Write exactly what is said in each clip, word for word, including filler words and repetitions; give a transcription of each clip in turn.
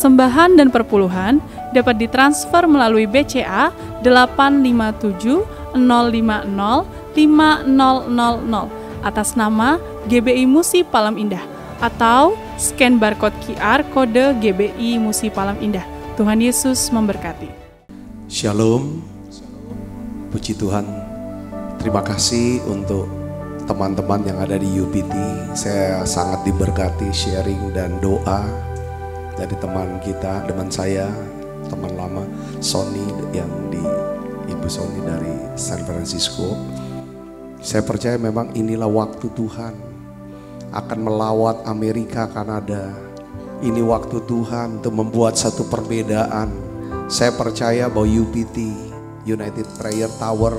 Persembahan dan perpuluhan dapat ditransfer melalui B C A delapan lima tujuh nol lima nol lima nol nol nol atas nama G B I Musi Palem Indah atau scan barcode Q R kode G B I Musi Palem Indah. Tuhan Yesus memberkati. Shalom. Puji Tuhan. Terima kasih untuk teman-teman yang ada di U P T. Saya sangat diberkati sharing dan doa dari teman kita, teman saya, teman lama Sony yang di Ibu Sony dari San Francisco. Saya percaya memang inilah waktu Tuhan akan melawat Amerika, Kanada. Ini waktu Tuhan untuk membuat satu perbedaan. Saya percaya bahwa U P T, United Prayer Tower,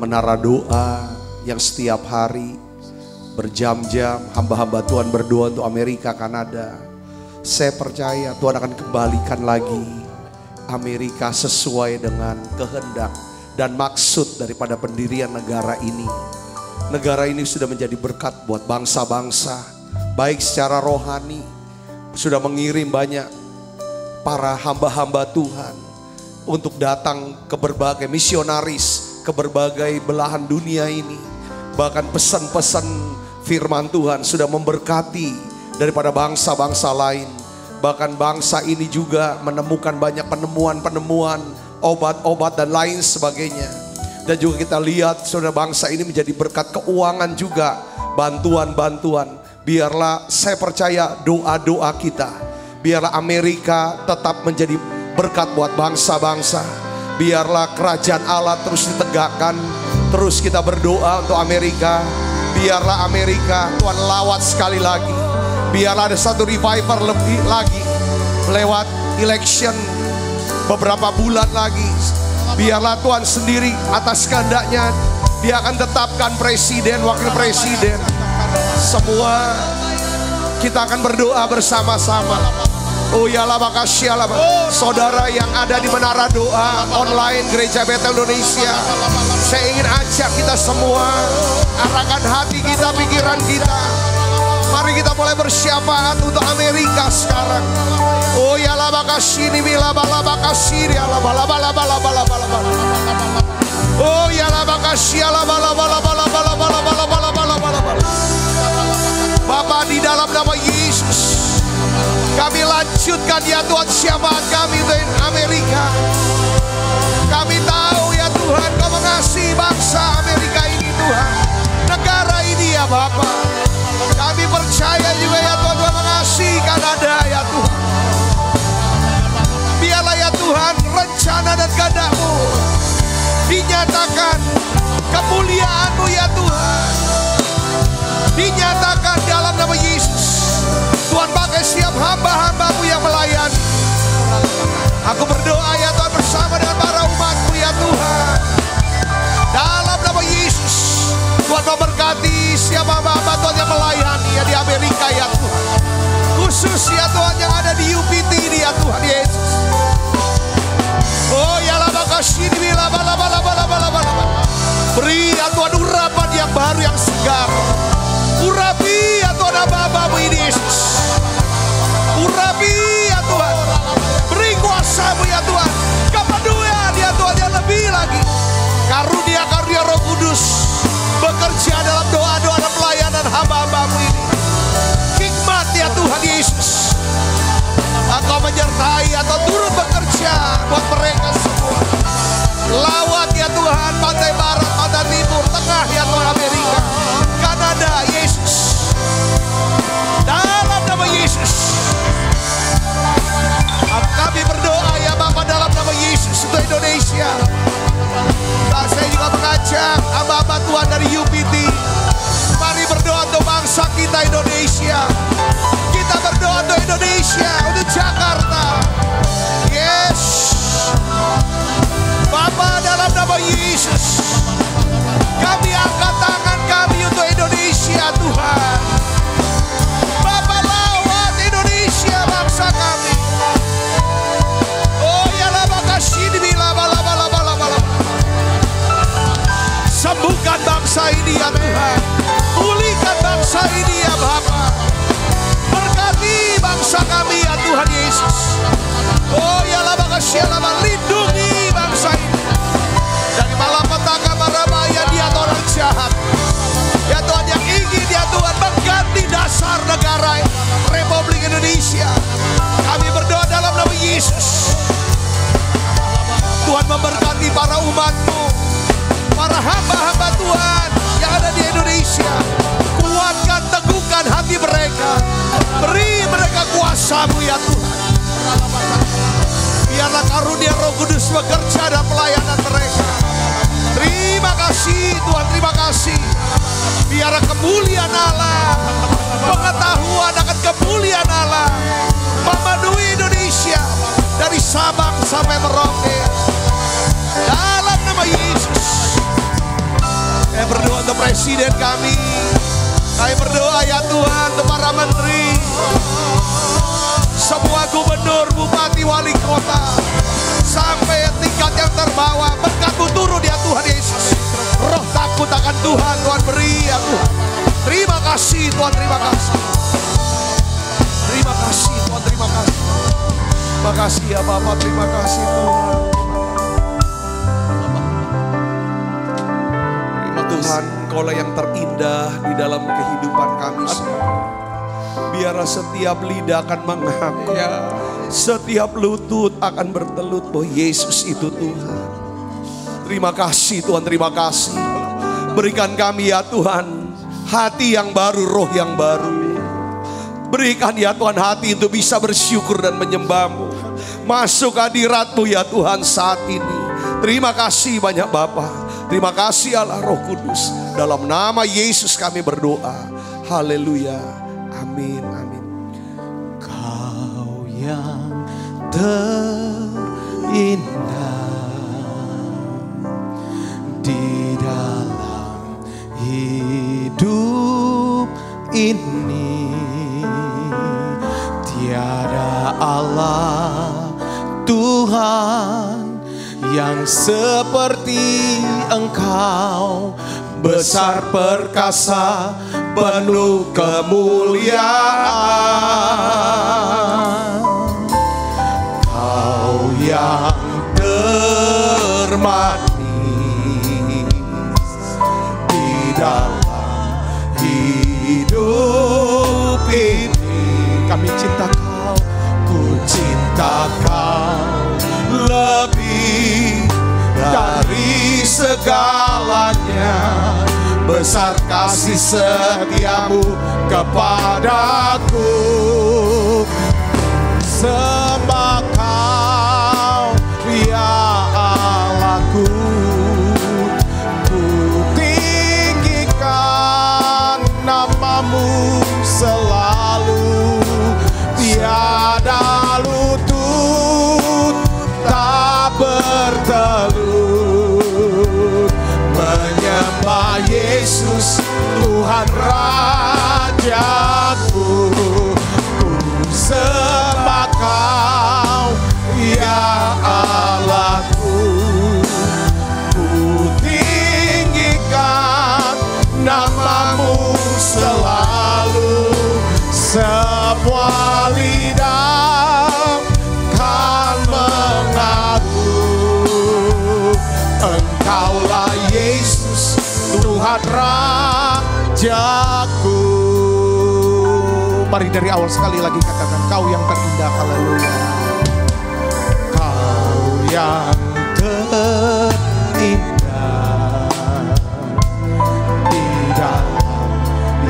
Menara Doa yang setiap hari berjam-jam hamba-hamba Tuhan berdoa untuk Amerika, Kanada. Saya percaya Tuhan akan kembalikan lagi Amerika sesuai dengan kehendak dan maksud daripada pendirian negara ini. Negara ini sudah menjadi berkat buat bangsa-bangsa, baik secara rohani, sudah mengirim banyak para hamba-hamba Tuhan untuk datang ke berbagai misionaris, ke berbagai belahan dunia ini. Bahkan pesan-pesan firman Tuhan sudah memberkati daripada bangsa-bangsa lain. Bahkan bangsa ini juga menemukan banyak penemuan-penemuan, obat-obat dan lain sebagainya. Dan juga kita lihat saudara, bangsa ini menjadi berkat keuangan juga, bantuan-bantuan. Biarlah, saya percaya doa-doa kita, biarlah Amerika tetap menjadi berkat buat bangsa-bangsa. Biarlah kerajaan Allah terus ditegakkan. Terus kita berdoa untuk Amerika. Biarlah Amerika Tuhan lawat sekali lagi. Biarlah ada satu revival lebih lagi lewat election beberapa bulan lagi. Biarlah Tuhan sendiri atas kehendaknya, Dia akan tetapkan presiden, wakil presiden. Semua kita akan berdoa bersama-sama. Oh ya, saudara yang ada di Menara Doa Online Gereja Betel Indonesia, saya ingin ajak kita semua, arahkan hati kita, pikiran kita. Mari kita mulai bersyafaat untuk Amerika sekarang. Oh ya, oh ya, Bapa, di dalam nama Yesus kami lanjutkan ya Tuhan syafaat kami dengan Amerika. Kami tahu ya Tuhan Kau mengasihi bangsa Amerika ini Tuhan, negara ini ya Bapa. Kami percaya juga ya Tuhan Tuhan mengasihi Kanada ya Tuhan. Biarlah ya Tuhan rencana dan kehendak-Mu dinyatakan, kemuliaan-Mu ya Tuhan dinyatakan dalam nama Yesus. Tuhan pakai setiap hamba-hamba-Mu yang melayani. Aku berdoa ya Tuhan bersama dengan para umat-Mu ya Tuhan, dalam nama Yesus. Tuhan memberkati setiap hamba-hamba Tuhan yang melayani ya di Amerika ya Tuhan, khusus ya Tuhan yang ada di U P T ini ya Tuhan Yesus. Oh ya labakasih ini labalabalabalabalabal. Beri ya Tuhan urapan yang baru yang segar. Urapi ya Tuhan hamba-hamba-Mu ini Yesus. Urapi ya Tuhan, beri kuasa-Mu ya Tuhan, kepedulian ya Tuhan yang lebih lagi. Karunia-karunia Roh Kudus bekerja dalam doa-doa dan pelayanan hamba-hamba-Mu ini. Hikmat ya Tuhan Yesus, Engkau menyertai atau turut bekerja buat mereka semua. Lawat ya Tuhan pantai barat, pantai timur, tengah ya Tuhan Amerika, Kanada Yesus, dalam nama Yesus. Kami berdoa ya Bapa dalam nama Yesus untuk Indonesia. Dan saya juga mengajak hamba-hamba Tuhan dari U P T, mari berdoa untuk bangsa kita Indonesia. Kita berdoa untuk Indonesia, untuk Jakarta. Yes Bapa dalam nama Yesus, kami angkat tangan kami untuk Indonesia Tuhan. Bapa lawat Indonesia bangsa kami. Oh ya laba kasih di laba laba laba laba. Sembuhkan bangsa ini ya Tuhan, pulihkan bangsa ini ya Bapa. Berkati bangsa kami ya Tuhan Yesus. memberkati para umatmu, para hamba-hamba Tuhan yang ada di Indonesia. Kuatkan, teguhkan hati mereka, beri mereka kuasa-Mu ya Tuhan. Biarlah karunia Roh Kudus bekerja dalam pelayanan mereka. Terima kasih Tuhan, terima kasih. Biarlah kemuliaan Allah, pengetahuan akan kemuliaan Allah memenuhi Indonesia dari Sabang sampai Merauke. Dalam nama Yesus. Saya berdoa untuk presiden kami. Saya berdoa ya Tuhan untuk para menteri, semua gubernur, bupati, wali kota, sampai tingkat yang terbawa. Berkat-Mu turun ya Tuhan Yesus. Roh takut akan Tuhan, Tuhan beri ya Tuhan. Terima kasih Tuhan, terima kasih. Terima kasih Tuhan, terima kasih. Terima kasih ya Bapak, terima kasih Tuhan. Terima Tuhan, Engkaulah yang terindah di dalam kehidupan kami semua. Biarlah setiap lidah akan mengaku, ya. Setiap lutut akan bertelut bahwa Yesus itu Tuhan. Terima kasih Tuhan, terima kasih. Berikan kami ya Tuhan hati yang baru, roh yang baru. Berikan ya Tuhan hati untuk bisa bersyukur dan menyembah-Mu. Masuk hadirat-Mu ya Tuhan saat ini. Terima kasih banyak Bapa. Terima kasih Allah Roh Kudus. Dalam nama Yesus kami berdoa. Haleluya. Amin, amin. Kau yang terindah di dalam hidup ini, tiada Allah Tuhan yang seperti Engkau. Besar perkasa, penuh kemuliaan. Kau yang termanis di dalam hidup ini. Kami cinta Kau, ku cinta Kau lebih dari segalanya. Besar kasih setiamu kepadaku. Sembah Kau ya Allahku, ku tinggikan namamu selalu. Tiada lutut tak bertelut menyembah Yesus Tuhan Rajaku. Ku sembah Kau ya Allahku, ku tinggikan namamu selalu. Semua lidah kan mengaku Engkaulah Yesus Tuhan Rajaku. Mari dari awal sekali lagi katakan, Kau yang terindah. Haleluya. Kau yang terindah di dalam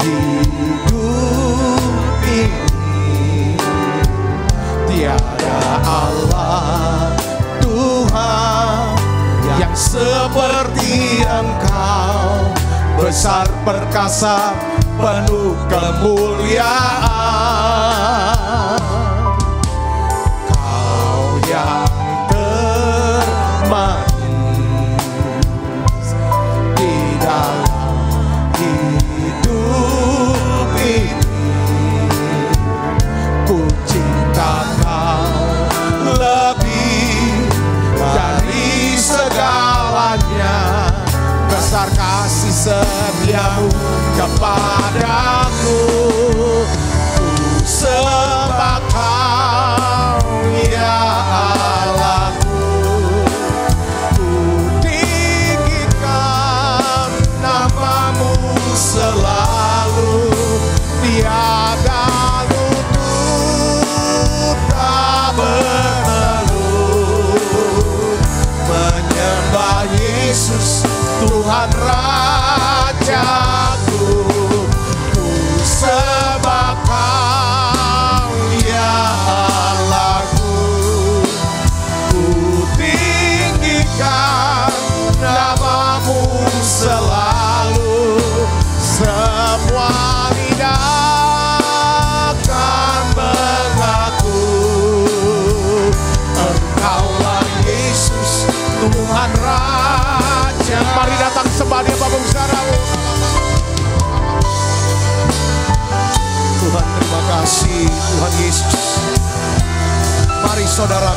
hidup ini, tiada Allah Tuhan yang seperti Engkau. Besar perkasa, penuh kemuliaan. Kau yang termanis di dalam hidup ini, ku cinta Kau lebih dari segalanya. Besar kasih setiamu kepadaku. Ku sembah Kau ya Allahku, ku tinggikan namamu selalu. Tiada lutut tak bertelut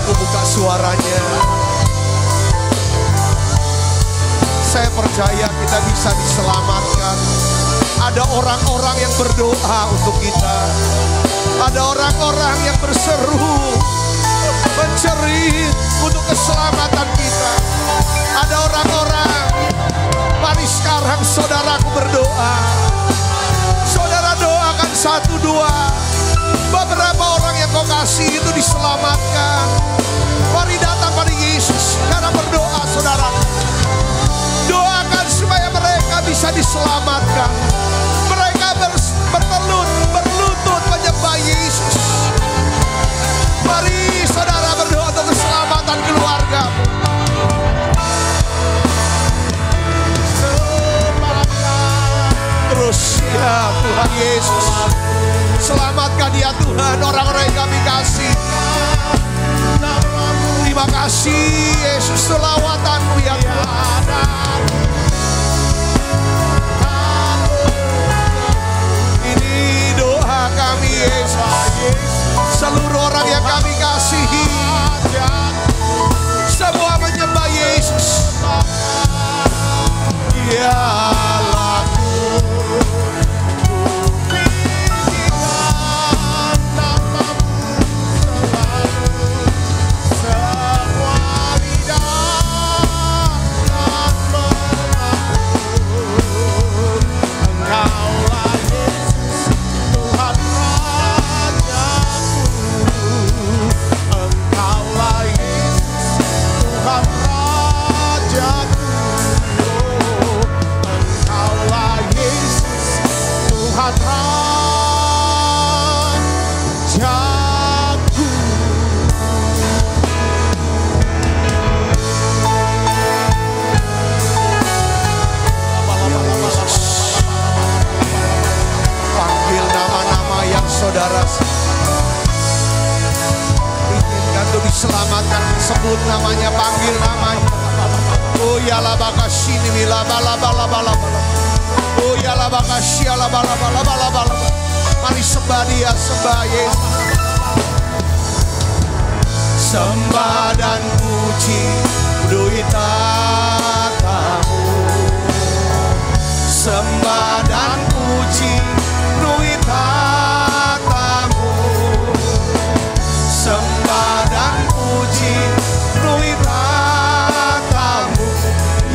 aku buka suaranya. Saya percaya kita bisa diselamatkan. Ada orang-orang yang berdoa untuk kita. Ada orang-orang yang berseru, menjerit untuk keselamatan kita. Ada orang-orang, mari sekarang saudaraku berdoa. Saudara doakan satu dua. Beberapa orang yang kau kasih itu diselamatkan. Mari datang pada Yesus karena berdoa saudara. Doakan supaya mereka bisa diselamatkan. Mereka bertelut, berlutut menyembah Yesus. Mari saudara berdoa untuk keselamatan keluarga. Terus ya Tuhan Yesus, selamatkan ya Tuhan orang-orang yang kami kasih. Terima kasih Yesus, selawatanmu ya Tuhan. Ini doa kami Yesus, seluruh orang yang kami kasihi semua menyembah Yesus. Dialah saudara, izinkan untuk diselamatkan, sebut namanya, panggil namanya. Oh ya la bakasi ni mila bala bala bala. Oh ya la bakasi la bala bala bala bala. Mari sembah dia, sembah Yesus. Sembah dan puji Duitatamu. Sembah dan puji Duitatamu. Sembah dan puji Duitatamu,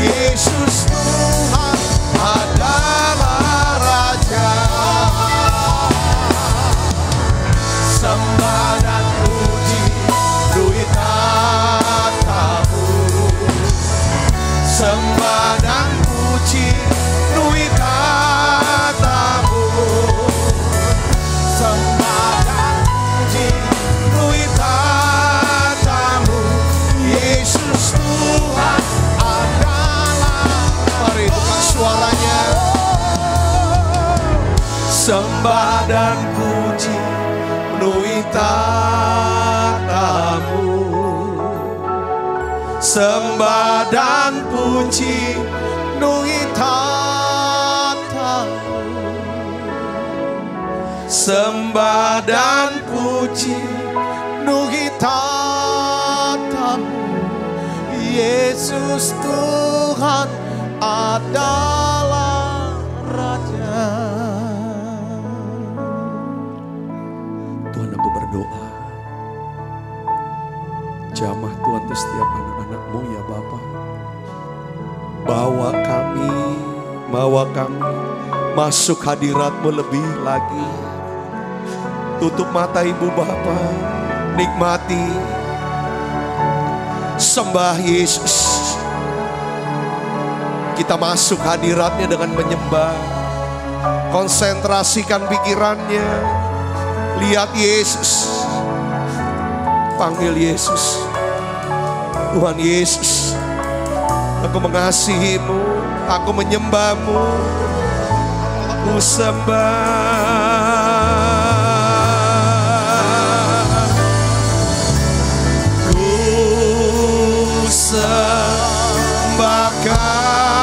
Yesus Tuhan adalah Raja. Sembah dan puji Duitatamu, sembah dan puji Duitatamu, sembah dan puji Duitatamu, Yesus Tuhan adalah. Mari buka suaranya. Sembah dan puji Duitatamu, sembah dan puji Duitatamu, sembah dan puji Duitatamu, Yesus Tuhan adalah Raja. Tuhan, aku berdoa, jamah Tuhan untuk setiap anak-anakmu ya Bapa. Bawa kami, bawa kami masuk hadiratmu lebih lagi. Tutup mata ibu Bapa. Nikmati, sembah Yesus. Kita masuk hadiratnya dengan menyembah. Konsentrasikan pikirannya. Lihat Yesus. Panggil Yesus. Tuhan Yesus, aku mengasihimu, aku menyembahmu, aku sembah. Sembah Kau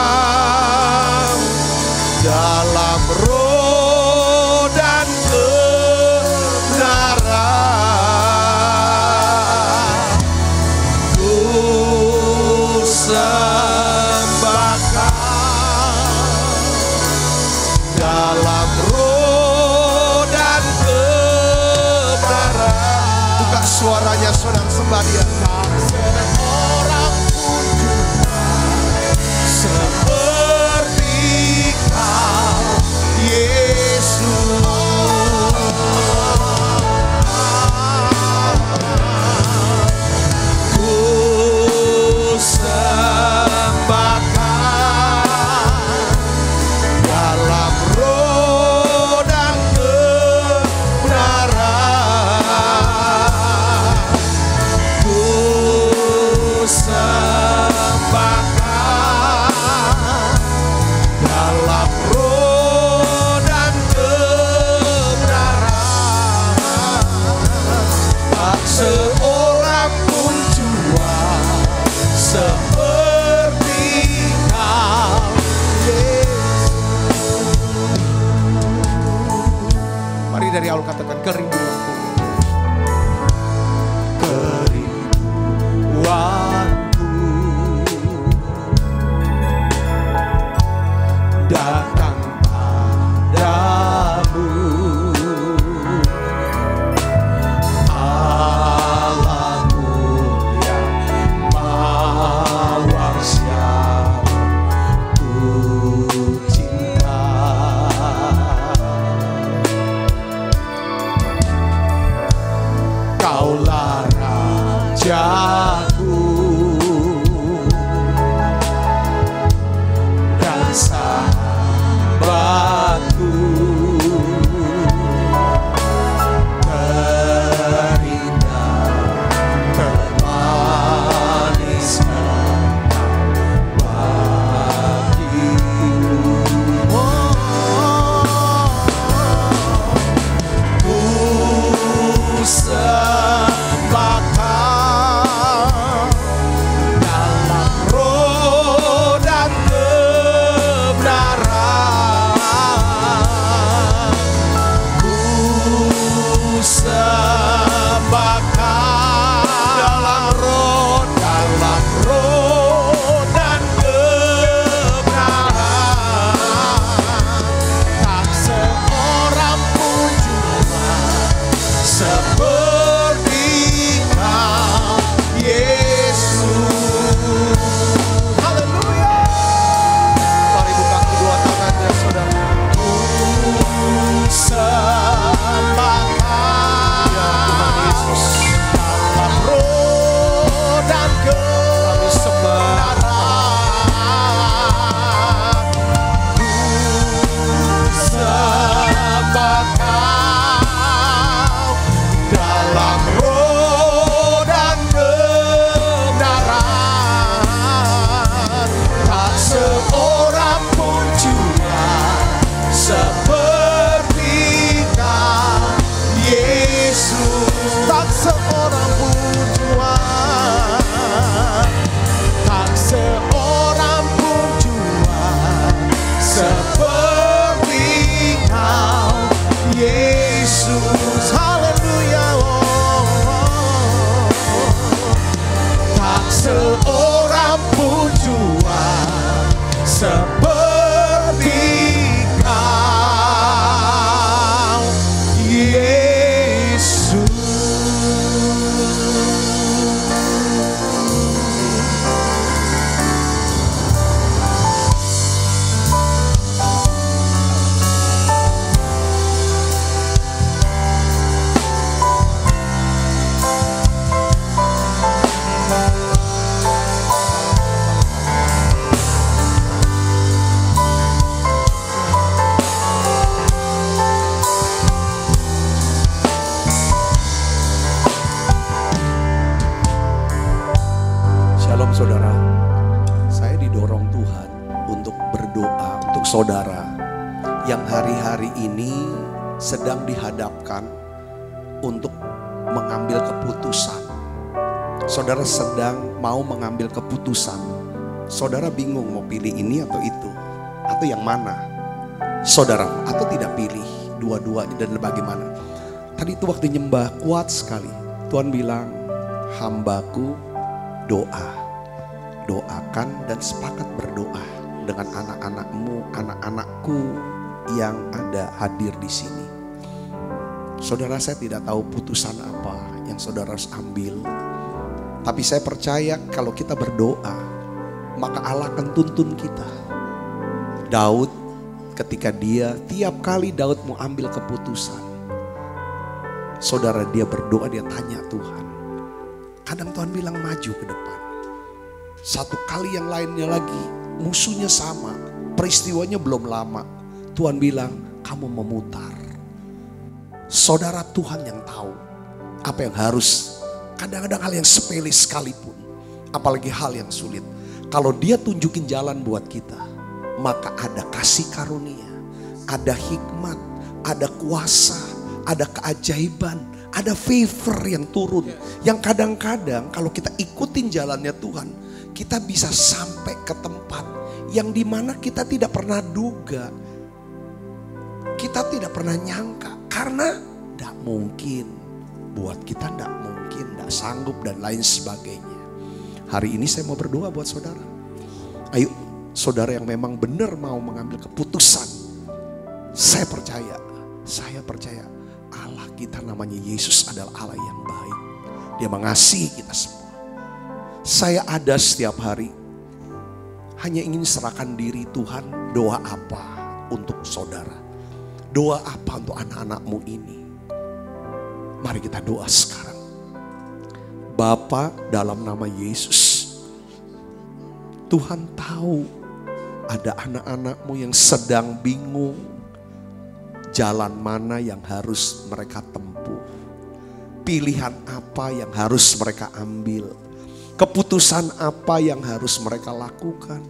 dalam roh dan kebenaran, Sembah Dia. Seorang pun seperti Kau, Yesus. Saudara sedang mau mengambil keputusan. Saudara bingung mau pilih ini atau itu, atau yang mana. Saudara atau tidak pilih dua-duanya dan bagaimana. Tadi itu waktu nyembah kuat sekali. Tuhan bilang, hambaku doa. Doakan dan sepakat berdoa dengan anak-anakmu, anak-anakku yang ada hadir di sini. Saudara, saya tidak tahu putusan apa yang saudara harus ambil. Tapi saya percaya kalau kita berdoa, maka Allah akan tuntun kita. Daud ketika dia, tiap kali Daud mau ambil keputusan, saudara, dia berdoa, dia tanya Tuhan. Kadang Tuhan bilang maju ke depan. Satu kali yang lainnya lagi, musuhnya sama, peristiwanya belum lama. Tuhan bilang, kamu memutar. Saudara, Tuhan yang tahu apa yang harus. Kadang-kadang hal yang sepele sekalipun, apalagi hal yang sulit, kalau dia tunjukin jalan buat kita, maka ada kasih karunia, ada hikmat, ada kuasa, ada keajaiban, ada favor yang turun. Yang kadang-kadang kalau kita ikutin jalannya Tuhan, kita bisa sampai ke tempat yang dimana kita tidak pernah duga, kita tidak pernah nyangka, karena tidak mungkin buat kita, tidak mungkin, tidak sanggup dan lain sebagainya. Hari ini saya mau berdoa buat saudara. Ayo saudara yang memang benar mau mengambil keputusan. Saya percaya, saya percaya Allah kita namanya Yesus adalah Allah yang baik. Dia mengasihi kita semua. Saya ada setiap hari hanya ingin serahkan diri Tuhan. Doa apa untuk saudara? Doa apa untuk anak-anakmu ini? Mari kita doa sekarang. Bapa, dalam nama Yesus, Tuhan tahu ada anak-anakmu yang sedang bingung jalan mana yang harus mereka tempuh. Pilihan apa yang harus mereka ambil. Keputusan apa yang harus mereka lakukan.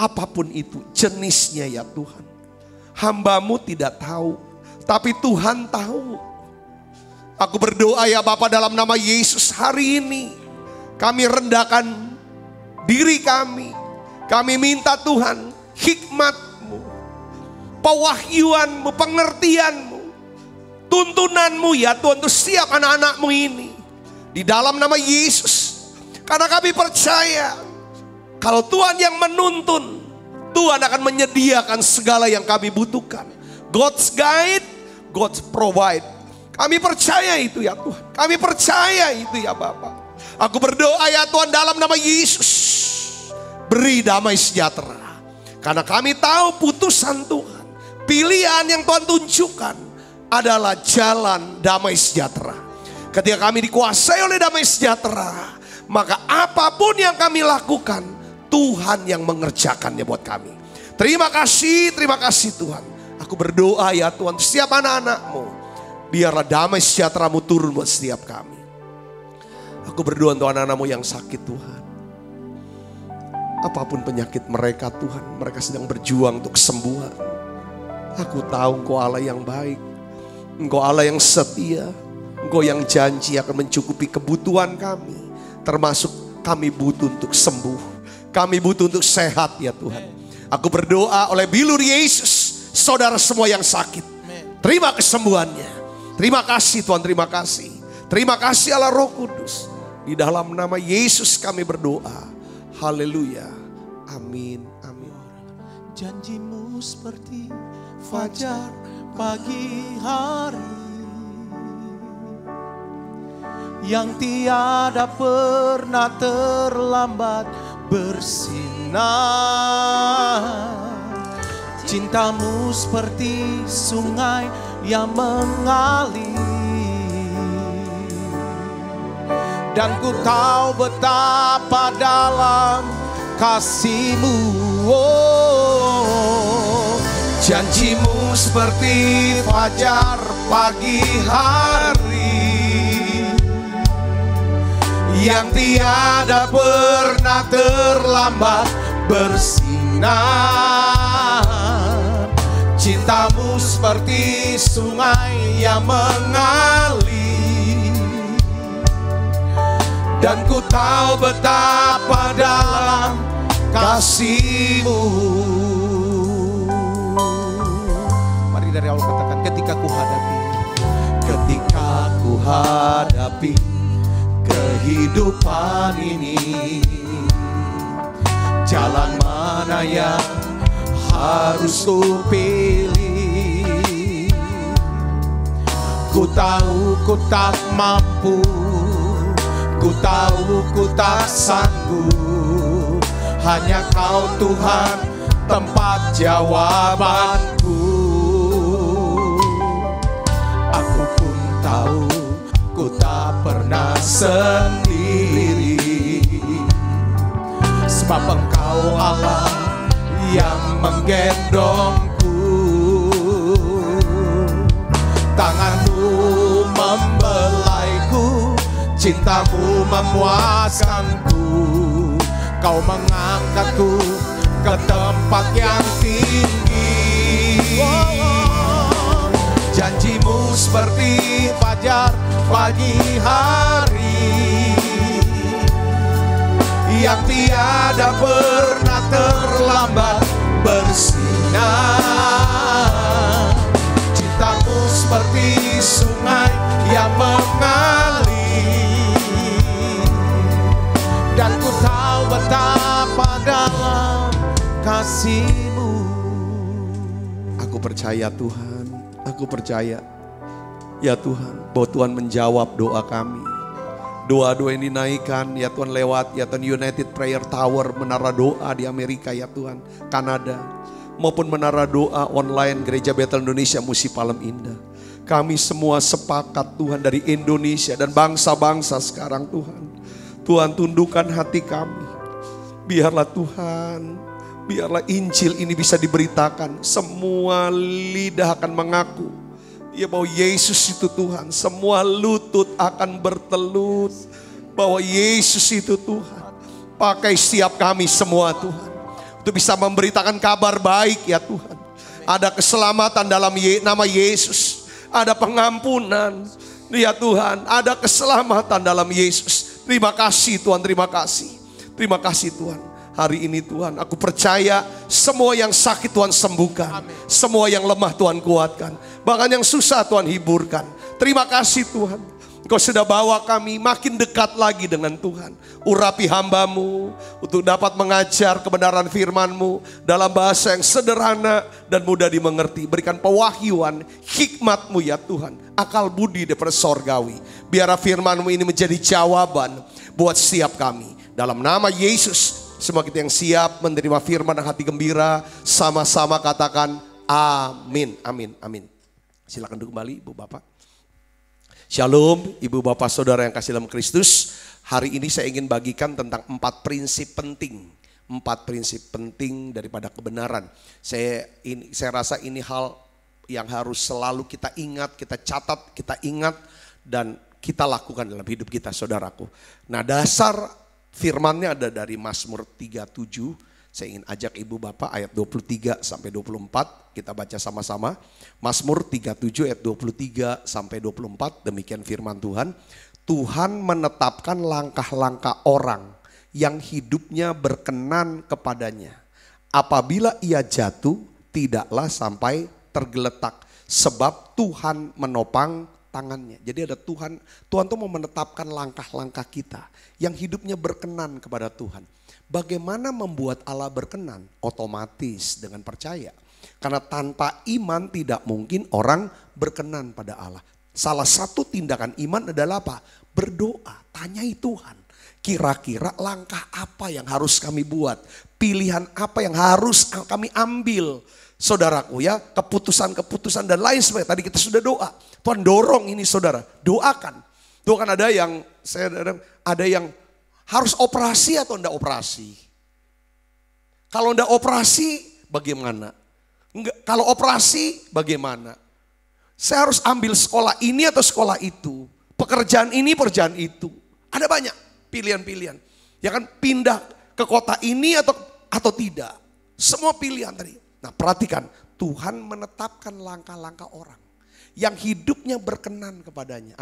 Apapun itu jenisnya ya Tuhan. Hamba-Mu tidak tahu, tapi Tuhan tahu. Aku berdoa ya Bapa dalam nama Yesus, hari ini kami rendahkan diri kami. Kami minta Tuhan hikmat-Mu, pewahyuan-Mu, pengertian-Mu, tuntunan-Mu ya Tuhan untuk setiap anak-anak-Mu ini. Di dalam nama Yesus. Karena kami percaya kalau Tuhan yang menuntun, Tuhan akan menyediakan segala yang kami butuhkan. God's guide, God's provide. Kami percaya itu ya Tuhan. Kami percaya itu ya Bapak. Aku berdoa ya Tuhan dalam nama Yesus. Beri damai sejahtera. Karena kami tahu putusan Tuhan. Pilihan yang Tuhan tunjukkan adalah jalan damai sejahtera. Ketika kami dikuasai oleh damai sejahtera, maka apapun yang kami lakukan, Tuhan yang mengerjakannya buat kami. Terima kasih, terima kasih Tuhan. Aku berdoa ya Tuhan untuk setiap anak-anak-Mu. Biarlah damai sejahtera-Mu turun buat setiap kami. Aku berdoa untuk anak-anak-Mu yang sakit Tuhan. Apapun penyakit mereka Tuhan, mereka sedang berjuang untuk kesembuhan. Aku tahu Engkau Allah yang baik. Engkau Allah yang setia. Engkau yang janji akan mencukupi kebutuhan kami. Termasuk kami butuh untuk sembuh. Kami butuh untuk sehat ya Tuhan. Aku berdoa oleh bilur Yesus, saudara semua yang sakit, terima kesembuhannya. Terima kasih Tuhan, terima kasih. Terima kasih Allah Roh Kudus. Di dalam nama Yesus kami berdoa. Haleluya. Amin. Amin. Janji-Mu seperti fajar pagi hari, yang tiada pernah terlambat bersinar. Cinta-Mu seperti sungai yang mengalir, dan ku tahu betapa dalam kasih-Mu. Oh, janji-Mu seperti fajar pagi hari, yang tiada pernah terlambat bersinar. Cinta-Mu seperti sungai yang mengalir, dan ku tahu betapa dalam kasih-Mu. Mari dari awal katakan, ketika ku hadapi, ketika ku hadapi kehidupan ini, jalan mana yang harus ku pilih? Ku tahu ku tak mampu ku tak sanggup, hanya Kau Tuhan tempat jawabanku. Aku pun tahu ku tak pernah sendiri, sebab Engkau Allah yang menggendongku. Tanganmu membelaiku, cintamu memuaskanku. Kau mengangkatku ke tempat yang tinggi. Janjimu seperti fajar pagi hari, yang tiada pernah terlambat bersinar. Cintamu seperti sungai yang mengalir, dan ku tahu betapa dalam kasih-Mu. Aku percaya Tuhan, aku percaya ya Tuhan, bahwa Tuhan menjawab doa kami. Doa-doa yang dinaikkan ya Tuhan lewat ya Tuhan United Prayer Tower, Menara Doa di Amerika ya Tuhan, Kanada, maupun Menara Doa Online Gereja Betel Indonesia Musi Palem Indah. Kami semua sepakat Tuhan, dari Indonesia dan bangsa-bangsa sekarang Tuhan, Tuhan tundukkan hati kami. Biarlah Tuhan, biarlah Injil ini bisa diberitakan. Semua lidah akan mengaku ya bahwa Yesus itu Tuhan. Semua lutut akan bertelut bahwa Yesus itu Tuhan. Pakai setiap kami semua Tuhan, untuk bisa memberitakan kabar baik ya Tuhan. Ada keselamatan dalam nama Yesus, ada pengampunan ya Tuhan, ada keselamatan dalam Yesus. Terima kasih Tuhan, terima kasih. Terima kasih Tuhan. Hari ini Tuhan, aku percaya semua yang sakit Tuhan sembuhkan. Amin. Semua yang lemah Tuhan kuatkan. Bahkan yang susah Tuhan hiburkan. Terima kasih Tuhan. Engkau sudah bawa kami makin dekat lagi dengan Tuhan. Urapi hamba-Mu untuk dapat mengajar kebenaran firman-Mu dalam bahasa yang sederhana dan mudah dimengerti. Berikan pewahyuan, hikmat-Mu ya Tuhan. Akal budi daripada sorgawi. Biar firman-Mu ini menjadi jawaban buat setiap kami. Dalam nama Yesus. Semua kita yang siap menerima firman dan hati gembira, sama-sama katakan amin, amin, amin. Silakan kembali Ibu Bapak. Shalom Ibu Bapak Saudara yang kasih dalam Kristus. Hari ini saya ingin bagikan tentang empat prinsip penting. Empat prinsip penting daripada kebenaran. Saya, ini, saya rasa ini hal yang harus selalu kita ingat, kita catat, kita ingat. Dan kita lakukan dalam hidup kita saudaraku. Nah, dasar firmannya ada dari Mazmur tiga puluh tujuh. Saya ingin ajak Ibu Bapak ayat dua puluh tiga sampai dua puluh empat. Kita baca sama-sama. Mazmur tiga puluh tujuh ayat dua puluh tiga sampai dua puluh empat. Demikian firman Tuhan. Tuhan menetapkan langkah-langkah orang yang hidupnya berkenan kepadanya. Apabila ia jatuh, tidaklah sampai tergeletak. Sebab Tuhan menopang tangannya. Jadi ada Tuhan, Tuhan tuh mau menetapkan langkah-langkah kita yang hidupnya berkenan kepada Tuhan. Bagaimana membuat Allah berkenan? Otomatis dengan percaya. Karena tanpa iman tidak mungkin orang berkenan pada Allah. Salah satu tindakan iman adalah apa? Berdoa, tanyai Tuhan. Kira-kira langkah apa yang harus kami buat? Pilihan apa yang harus kami ambil? Saudaraku ya, keputusan-keputusan dan lain sebagainya. Tadi kita sudah doa. Tuhan dorong ini saudara, doakan. Doakan ada yang, saya ada yang harus operasi atau enggak operasi. Kalau enggak operasi bagaimana? Enggak, kalau operasi bagaimana? Saya harus ambil sekolah ini atau sekolah itu. Pekerjaan ini, pekerjaan itu. Ada banyak pilihan-pilihan. Ya kan, pindah ke kota ini atau atau tidak. Semua pilihan tadi. Nah, perhatikan, Tuhan menetapkan langkah-langkah orang yang hidupnya berkenan kepadanya.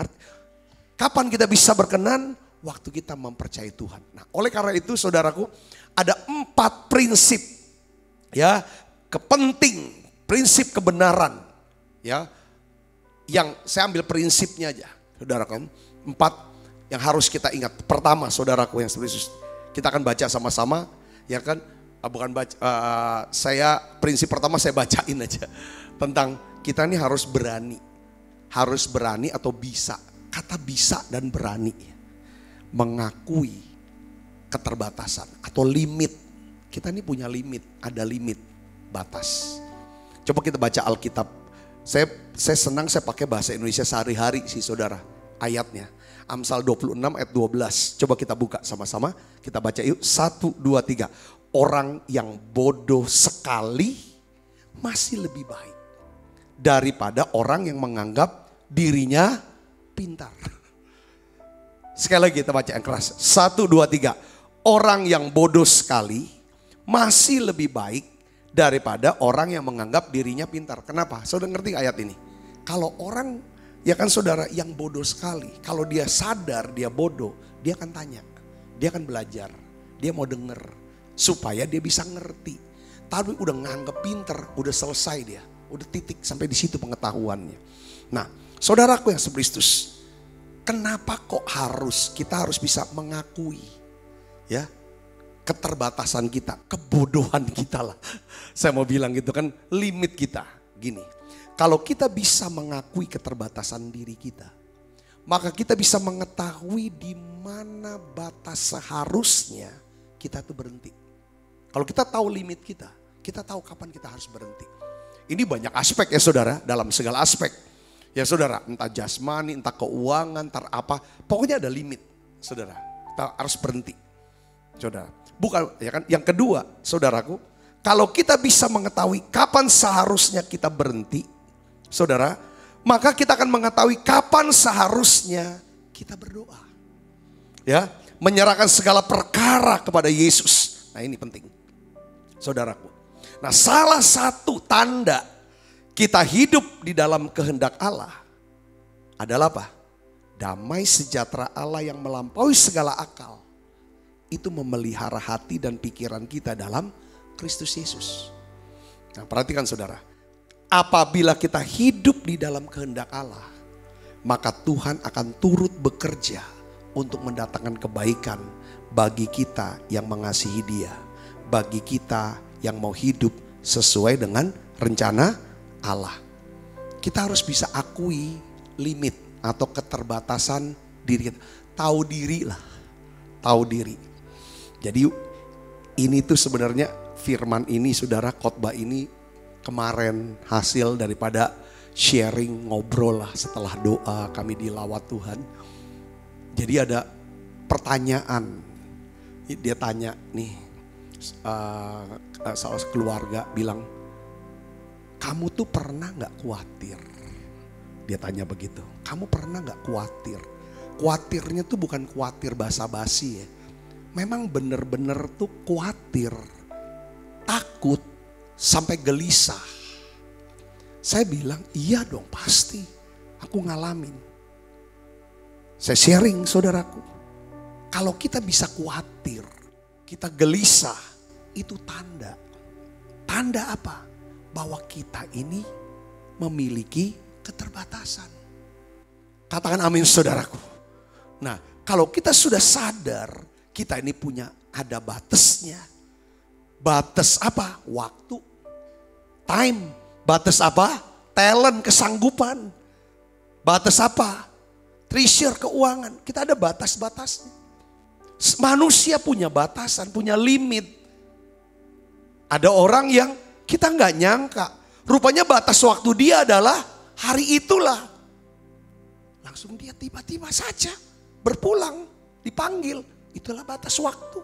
Kapan kita bisa berkenan? Waktu kita mempercayai Tuhan. Nah, oleh karena itu saudaraku, ada empat prinsip ya, kepenting, prinsip kebenaran ya. Yang saya ambil prinsipnya aja, saudaraku. Empat yang harus kita ingat. Pertama, saudaraku yang Yesus, kita akan baca sama-sama ya kan? Bukan baca, uh, saya prinsip pertama saya bacain aja tentang kita ini harus berani, harus berani atau bisa, kata bisa dan berani, mengakui keterbatasan atau limit. Kita ini punya limit, ada limit, batas. Coba kita baca Alkitab. Saya saya senang saya pakai bahasa Indonesia sehari-hari sih saudara. Ayatnya. Amsal dua puluh enam ayat dua belas. Coba kita buka sama-sama. Kita baca yuk. satu, dua, tiga. Orang yang bodoh sekali masih lebih baik daripada orang yang menganggap dirinya pintar. Sekali lagi kita baca yang keras. satu, dua, tiga. Orang yang bodoh sekali masih lebih baik daripada orang yang menganggap dirinya pintar. Kenapa? Saudara ngerti ayat ini? Kalau orang, ya kan saudara, yang bodoh sekali, kalau dia sadar dia bodoh, dia akan tanya, dia akan belajar, dia mau denger, supaya dia bisa ngerti. Tapi udah nganggep pintar, udah selesai dia, udah titik sampai di situ pengetahuannya. Nah, saudaraku yang se-Kristus, kenapa kok harus kita harus bisa mengakui, ya? Keterbatasan kita, kebodohan kita lah. Saya mau bilang gitu kan, limit kita. Gini, kalau kita bisa mengakui keterbatasan diri kita, maka kita bisa mengetahui di mana batas seharusnya kita tuh berhenti. Kalau kita tahu limit kita, kita tahu kapan kita harus berhenti. Ini banyak aspek ya saudara, dalam segala aspek. Ya saudara, entah jasmani, entah keuangan, entah apa. Pokoknya ada limit, saudara. Kita harus berhenti, saudara. Bukan, ya kan? Yang kedua, saudaraku, kalau kita bisa mengetahui kapan seharusnya kita berhenti, saudara, maka kita akan mengetahui kapan seharusnya kita berdoa. Ya, menyerahkan segala perkara kepada Yesus. Nah, ini penting, saudaraku. Nah, salah satu tanda kita hidup di dalam kehendak Allah adalah apa? Damai sejahtera Allah yang melampaui segala akal. Itu memelihara hati dan pikiran kita dalam Kristus Yesus. Nah, perhatikan saudara, apabila kita hidup di dalam kehendak Allah, maka Tuhan akan turut bekerja untuk mendatangkan kebaikan bagi kita yang mengasihi Dia, bagi kita yang mau hidup sesuai dengan rencana Allah. Kita harus bisa akui limit atau keterbatasan diri kita. Tahu diri lah, tahu diri. Jadi ini tuh sebenarnya firman ini saudara, khotbah ini kemarin hasil daripada sharing, ngobrol lah setelah doa kami dilawat Tuhan. Jadi ada pertanyaan, dia tanya nih uh, soal keluarga, bilang kamu tuh pernah gak khawatir? Dia tanya begitu, kamu pernah gak khawatir? Khawatirnya tuh bukan khawatir basa-basi ya. Memang benar-benar tuh khawatir, takut, sampai gelisah. Saya bilang, iya dong pasti, aku ngalamin. Saya sharing saudaraku, kalau kita bisa khawatir, kita gelisah, itu tanda. Tanda apa? Bahwa kita ini memiliki keterbatasan. Katakan amin saudaraku. Nah, kalau kita sudah sadar, kita ini punya ada batasnya. Batas apa? Waktu. Time. Batas apa? Talent, kesanggupan. Batas apa? Treasure, keuangan. Kita ada batas-batasnya. Manusia punya batasan, punya limit. Ada orang yang kita nggak nyangka. Rupanya batas waktu dia adalah hari itulah. Langsung dia tiba-tiba saja berpulang, dipanggil. Itulah batas waktu.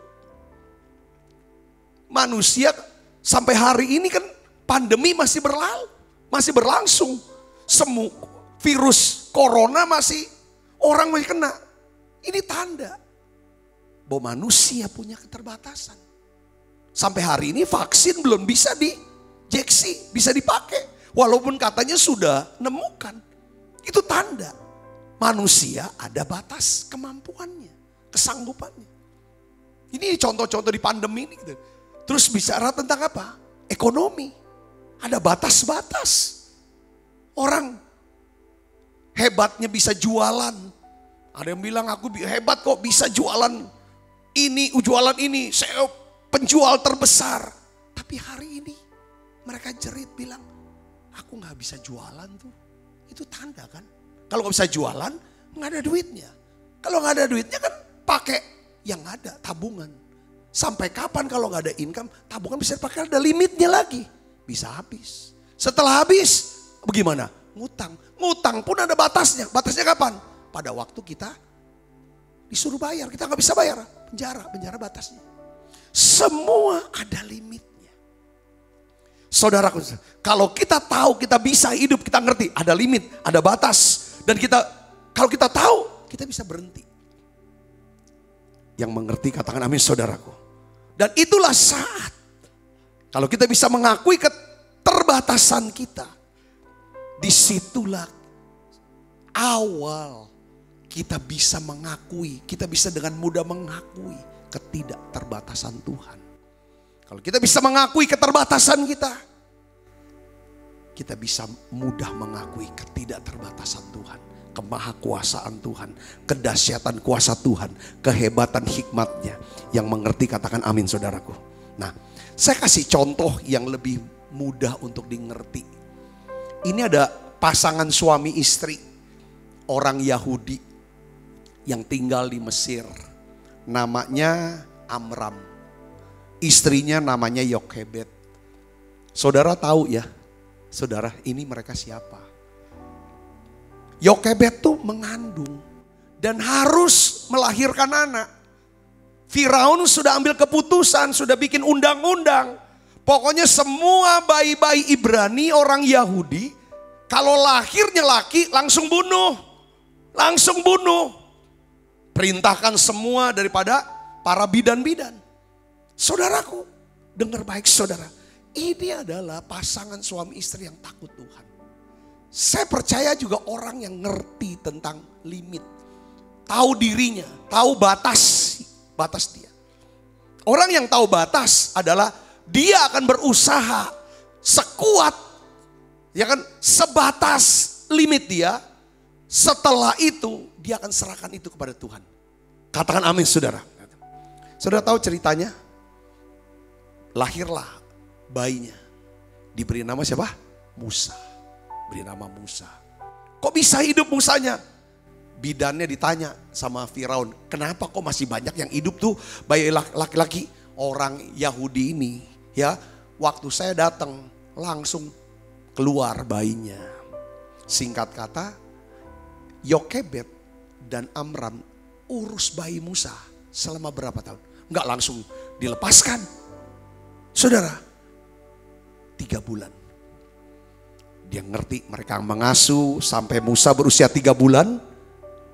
Manusia sampai hari ini kan pandemi masih berlalu, masih berlangsung. Semua virus corona masih orang masih kena. Ini tanda bahwa manusia punya keterbatasan. Sampai hari ini vaksin belum bisa diinjeksi, bisa dipakai walaupun katanya sudah nemukan. Itu tanda manusia ada batas kemampuannya, kesanggupannya. Ini contoh-contoh di pandemi ini gitu. Terus bicara tentang apa? Ekonomi. Ada batas-batas. Orang hebatnya bisa jualan. Ada yang bilang aku hebat kok bisa jualan ini, jualan ini. Saya penjual terbesar. Tapi hari ini mereka jerit bilang, aku gak bisa jualan tuh. Itu tanda kan. Kalau gak bisa jualan, gak ada duitnya. Kalau gak ada duitnya kan pakai yang ada, tabungan. Sampai kapan kalau nggak ada income, tabungan bisa dipakai, ada limitnya lagi. Bisa habis. Setelah habis, bagaimana? Ngutang. Ngutang pun ada batasnya. Batasnya kapan? Pada waktu kita disuruh bayar. Kita nggak bisa bayar. Penjara, penjara batasnya. Semua ada limitnya. Saudaraku, kalau kita tahu kita bisa hidup, kita ngerti ada limit, ada batas. Dan kita, kalau kita tahu, kita bisa berhenti. Yang mengerti katakan amin saudaraku. Dan itulah saat kalau kita bisa mengakui keterbatasan kita, disitulah awal kita bisa mengakui, kita bisa dengan mudah mengakui ketidakterbatasan Tuhan. Kalau kita bisa mengakui keterbatasan kita, kita bisa mudah mengakui ketidakterbatasan Tuhan, kemahakuasaan Tuhan, kedahsyatan kuasa Tuhan, kehebatan hikmatnya. Yang mengerti katakan amin saudaraku. Nah, saya kasih contoh yang lebih mudah untuk dimengerti. Ini ada pasangan suami istri, orang Yahudi yang tinggal di Mesir. Namanya Amram, istrinya namanya Yokebed. Saudara tahu ya, saudara, ini mereka siapa? Yokebed tuh mengandung dan harus melahirkan anak. Firaun sudah ambil keputusan, sudah bikin undang-undang. Pokoknya semua bayi-bayi Ibrani orang Yahudi, kalau lahirnya laki langsung bunuh. Langsung bunuh. Perintahkan semua daripada para bidan-bidan. Saudaraku, dengar baik saudara. Ini adalah pasangan suami istri yang takut Tuhan. Saya percaya juga orang yang ngerti tentang limit. Tahu dirinya, tahu batas, batas dia. Orang yang tahu batas adalah dia akan berusaha sekuat, ya kan, sebatas limit dia. Setelah itu dia akan serahkan itu kepada Tuhan. Katakan amin saudara. Saudara tahu ceritanya? Lahirlah bayinya. Diberi nama siapa? Musa. Beri nama Musa. Kok bisa hidup Musanya? Bidannya ditanya sama Firaun, kenapa kok masih banyak yang hidup tuh bayi laki-laki? Orang Yahudi ini ya, waktu saya datang langsung keluar bayinya. Singkat kata, Yokebed dan Amram urus bayi Musa selama berapa tahun? Enggak langsung dilepaskan. Saudara, tiga bulan. Dia ngerti, mereka mengasuh sampai Musa berusia tiga bulan.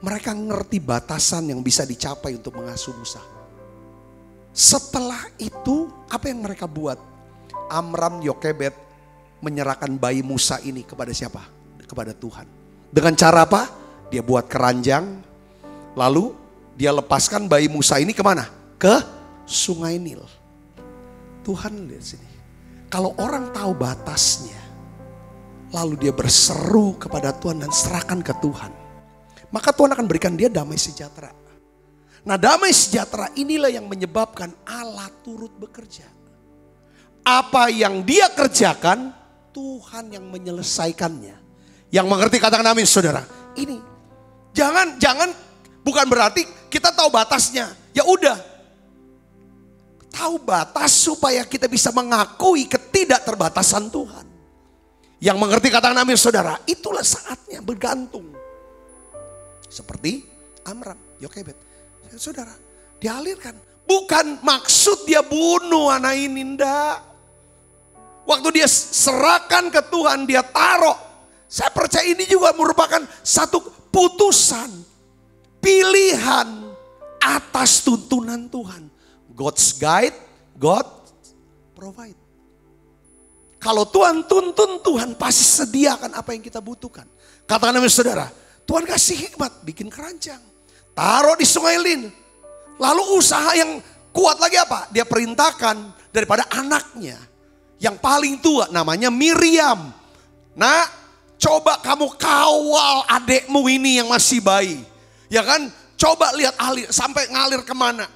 Mereka ngerti batasan yang bisa dicapai untuk mengasuh Musa. Setelah itu apa yang mereka buat? Amram, Yokebed menyerahkan bayi Musa ini kepada siapa? Kepada Tuhan. Dengan cara apa? Dia buat keranjang. Lalu dia lepaskan bayi Musa ini kemana? Ke Sungai Nil. Tuhan lihat sini. Kalau orang tahu batasnya, lalu dia berseru kepada Tuhan dan serahkan ke Tuhan, maka Tuhan akan berikan dia damai sejahtera. Nah, damai sejahtera inilah yang menyebabkan Allah turut bekerja. Apa yang dia kerjakan, Tuhan yang menyelesaikannya. Yang mengerti katakan amin saudara. Ini jangan jangan bukan berarti kita tahu batasnya. Ya udah. Tahu batas supaya kita bisa mengakui ketidakterbatasan Tuhan. Yang mengerti katakan amin saudara. Itulah saatnya bergantung. Seperti Amram, Yokebed. Saudara, dialirkan. Bukan maksud dia bunuh anak ini, enggak. Waktu dia serahkan ke Tuhan, dia taruh. Saya percaya ini juga merupakan satu putusan, pilihan atas tuntunan Tuhan. God's guide, God provide. Kalau Tuhan tuntun, Tuhan pasti sediakan apa yang kita butuhkan. Katakan amin saudara, Tuhan kasih hikmat, bikin keranjang. Taruh di Sungai Nil. Lalu usaha yang kuat lagi apa? Dia perintahkan daripada anaknya. Yang paling tua namanya Miriam. Nah, coba kamu kawal adekmu ini yang masih bayi. Ya kan? Coba lihat alir, sampai ngalir kemana.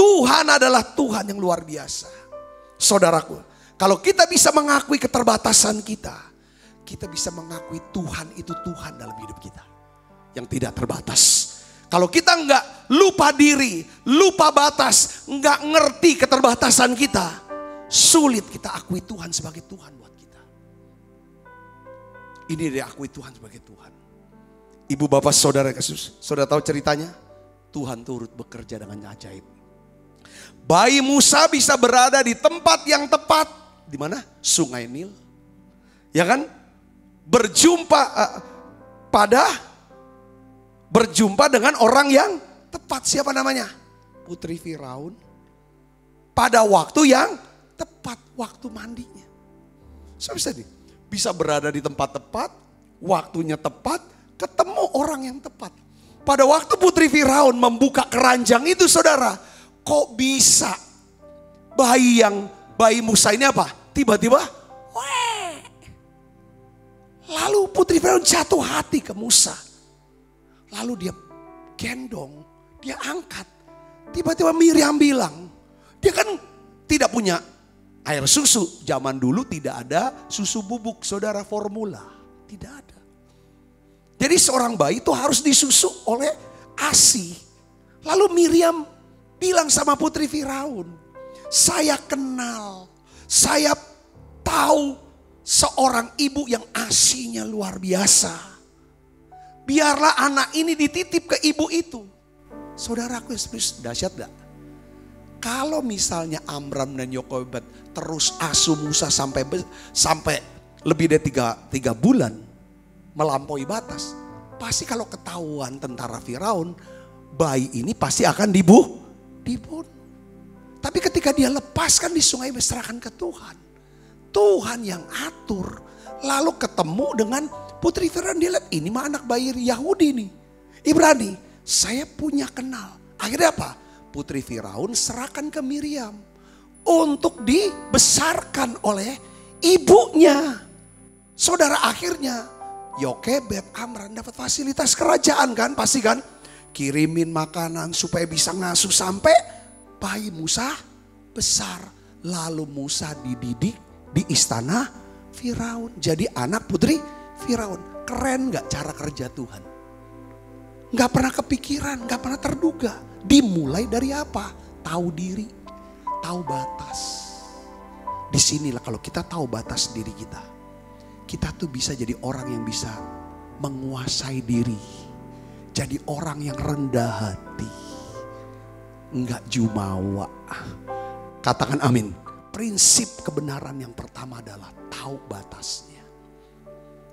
Tuhan adalah Tuhan yang luar biasa. Saudaraku. Kalau kita bisa mengakui keterbatasan kita, kita bisa mengakui Tuhan itu Tuhan dalam hidup kita. Yang tidak terbatas. Kalau kita nggak lupa diri, lupa batas, nggak ngerti keterbatasan kita, sulit kita akui Tuhan sebagai Tuhan buat kita. Ini dia, akui Tuhan sebagai Tuhan. Ibu bapak saudara Yesus, saudara tahu ceritanya? Tuhan turut bekerja dengan ajaib. Bayi Musa bisa berada di tempat yang tepat, di mana? Sungai Nil, ya kan? Berjumpa uh, pada Berjumpa dengan orang yang tepat. Siapa namanya? Putri Firaun. Pada waktu yang tepat. Waktu mandinya. So, bisa nih, bisa berada di tempat tepat. Waktunya tepat. Ketemu orang yang tepat. Pada waktu Putri Firaun membuka keranjang itu saudara. Kok bisa? Bayi yang, bayi Musa ini apa? Tiba-tiba. Lalu Putri Firaun jatuh hati ke Musa. Lalu dia gendong, dia angkat. Tiba-tiba Miriam bilang, dia kan tidak punya air susu. Zaman dulu tidak ada susu bubuk, saudara, formula. Tidak ada. Jadi seorang bayi itu harus disusu oleh ASI. Lalu Miriam bilang sama Putri Firaun, saya kenal, saya tahu seorang ibu yang ASI-nya luar biasa. Biarlah anak ini dititip ke ibu itu. Saudaraku Yesus, dahsyat gak? Kalau misalnya Amram dan Yokobed terus asuh Musa sampai sampai lebih dari tiga, tiga bulan. Melampaui batas. Pasti kalau ketahuan tentara Firaun, bayi ini pasti akan dibunuh. Tapi ketika dia lepaskan di sungai, diserahkan ke Tuhan. Tuhan yang atur. Lalu ketemu dengan Putri Firaun, dia lihat ini mah anak bayi Yahudi nih. Ibrani, saya punya kenal. Akhirnya apa? Putri Firaun serahkan ke Miriam. Untuk dibesarkan oleh ibunya. Saudara akhirnya, Yokebed, Amran dapat fasilitas kerajaan kan? Pasti kan? Kirimin makanan supaya bisa ngasuh sampai bayi Musa besar. Lalu Musa dididik di istana Firaun. Jadi anak Putri Firaun. Keren gak cara kerja Tuhan? Gak pernah kepikiran, gak pernah terduga. Dimulai dari apa? Tahu diri, tahu batas. Disinilah kalau kita tahu batas diri kita, kita tuh bisa jadi orang yang bisa menguasai diri. Jadi orang yang rendah hati. Enggak jumawa. Katakan amin. Prinsip kebenaran yang pertama adalah tahu batasnya.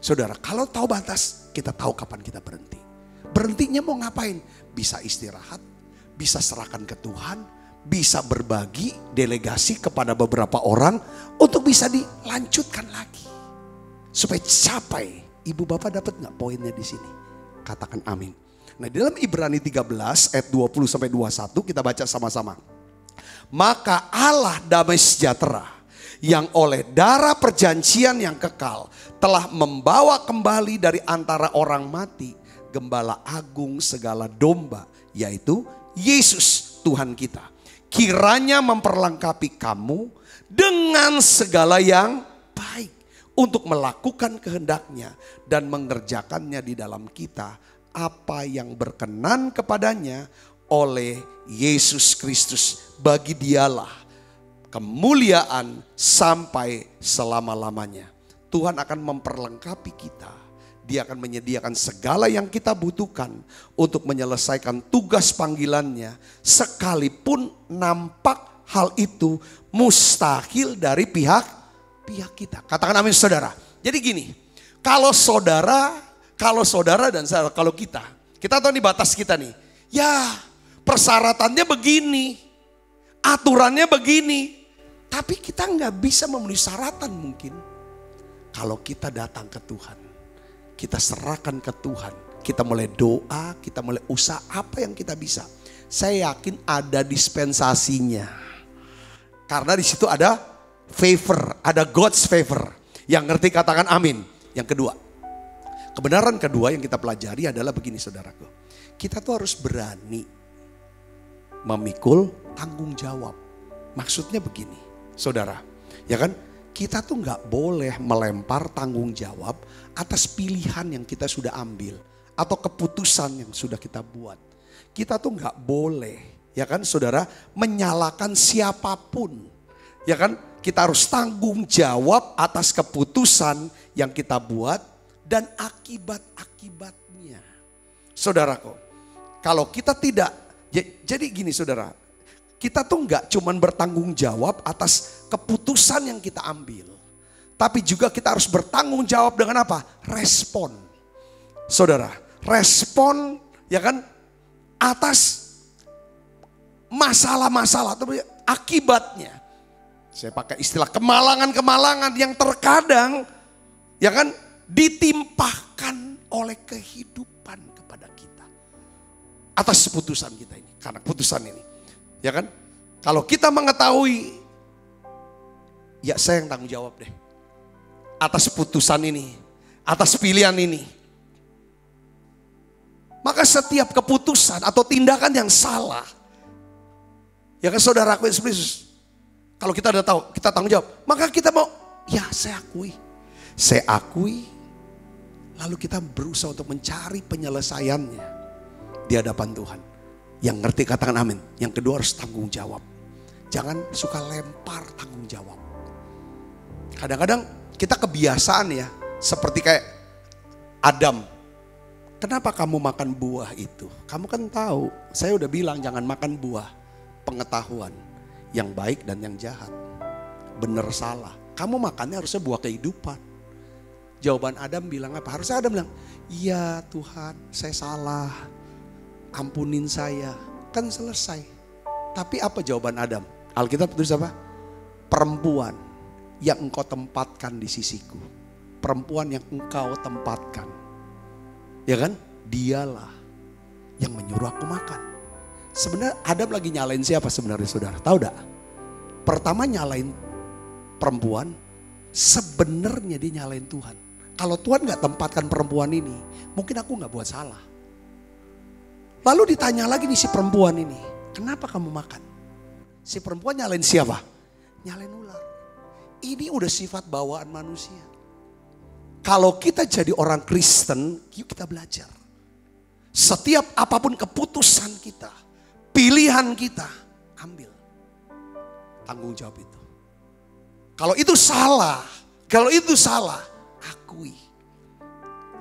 Saudara, kalau tahu batas, kita tahu kapan kita berhenti. Berhentinya mau ngapain? Bisa istirahat, bisa serahkan ke Tuhan, bisa berbagi, delegasi kepada beberapa orang untuk bisa dilanjutkan lagi. Supaya capai. Ibu bapak dapat nggak poinnya di sini? Katakan amin. Nah, dalam Ibrani tiga belas ayat dua puluh sampai dua puluh satu kita baca sama-sama. Maka Allah damai sejahtera yang oleh darah perjanjian yang kekal telah membawa kembali dari antara orang mati gembala agung segala domba, yaitu Yesus Tuhan kita. Kiranya memperlengkapi kamu dengan segala yang baik untuk melakukan kehendaknya dan mengerjakannya di dalam kita apa yang berkenan kepadanya oleh Yesus Kristus. Bagi dialah kemuliaan sampai selama-lamanya. Tuhan akan memperlengkapi kita. Dia akan menyediakan segala yang kita butuhkan untuk menyelesaikan tugas panggilannya, sekalipun nampak hal itu mustahil dari pihak pihak kita. Katakan amin saudara. Jadi gini, kalau saudara, kalau saudara dan saudara, kalau kita, kita tahu nih batas kita nih. Ya, persyaratannya begini, aturannya begini. Tapi kita nggak bisa memenuhi syaratan mungkin. Kalau kita datang ke Tuhan, kita serahkan ke Tuhan, kita mulai doa, kita mulai usaha apa yang kita bisa. Saya yakin ada dispensasinya. Karena di situ ada favor, ada God's favor. Yang ngerti katakan amin. Yang kedua, kebenaran kedua yang kita pelajari adalah begini saudaraku. Kita tuh harus berani memikul tanggung jawab. Maksudnya begini, saudara, ya kan? Kita tuh nggak boleh melempar tanggung jawab atas pilihan yang kita sudah ambil atau keputusan yang sudah kita buat. Kita tuh nggak boleh, ya kan saudara, menyalahkan siapapun. Ya kan, kita harus tanggung jawab atas keputusan yang kita buat dan akibat-akibatnya. Saudaraku, kalau kita tidak, jadi gini saudara, kita tuh nggak cuman bertanggung jawab atas keputusan yang kita ambil. Tapi juga kita harus bertanggung jawab dengan apa? Respon. Saudara, respon ya kan atas masalah-masalah atau akibatnya. Saya pakai istilah kemalangan-kemalangan yang terkadang ya kan ditimpahkan oleh kehidupan kepada kita. Atas keputusan kita ini, karena keputusan ini. Ya kan? Kalau kita mengetahui, ya saya yang tanggung jawab deh. Atas putusan ini, atas pilihan ini. Maka setiap keputusan atau tindakan yang salah, ya kan saudara aku Yesus, kalau kita udah tahu, kita tanggung jawab. Maka kita mau, ya saya akui. Saya akui, lalu kita berusaha untuk mencari penyelesaiannya di hadapan Tuhan. Yang ngerti katakan amin. Yang kedua harus tanggung jawab. Jangan suka lempar tanggung jawab. Kadang-kadang kita kebiasaan ya. Seperti kayak Adam. Kenapa kamu makan buah itu? Kamu kan tahu. Saya udah bilang jangan makan buah. Pengetahuan. Yang baik dan yang jahat. Bener salah. Kamu makannya harusnya buah kehidupan. Jawaban Adam bilang apa? Harusnya Adam bilang, iya Tuhan saya salah. Ampunin saya, kan selesai. Tapi apa jawaban Adam? Alkitab tulis apa? Perempuan yang engkau tempatkan di sisiku. Perempuan yang engkau tempatkan. Ya kan? Dialah yang menyuruh aku makan. Sebenarnya Adam lagi nyalain siapa sebenarnya saudara? Tahu gak? Pertama nyalain perempuan, sebenarnya dia nyalain Tuhan. Kalau Tuhan gak tempatkan perempuan ini, mungkin aku gak buat salah. Lalu ditanya lagi nih si perempuan ini, kenapa kamu makan? Si perempuan nyalain siapa? Nyalain ular. Ini udah sifat bawaan manusia. Kalau kita jadi orang Kristen, yuk kita belajar. Setiap apapun keputusan kita, pilihan kita, ambil tanggung jawab itu. Kalau itu salah, kalau itu salah, akui.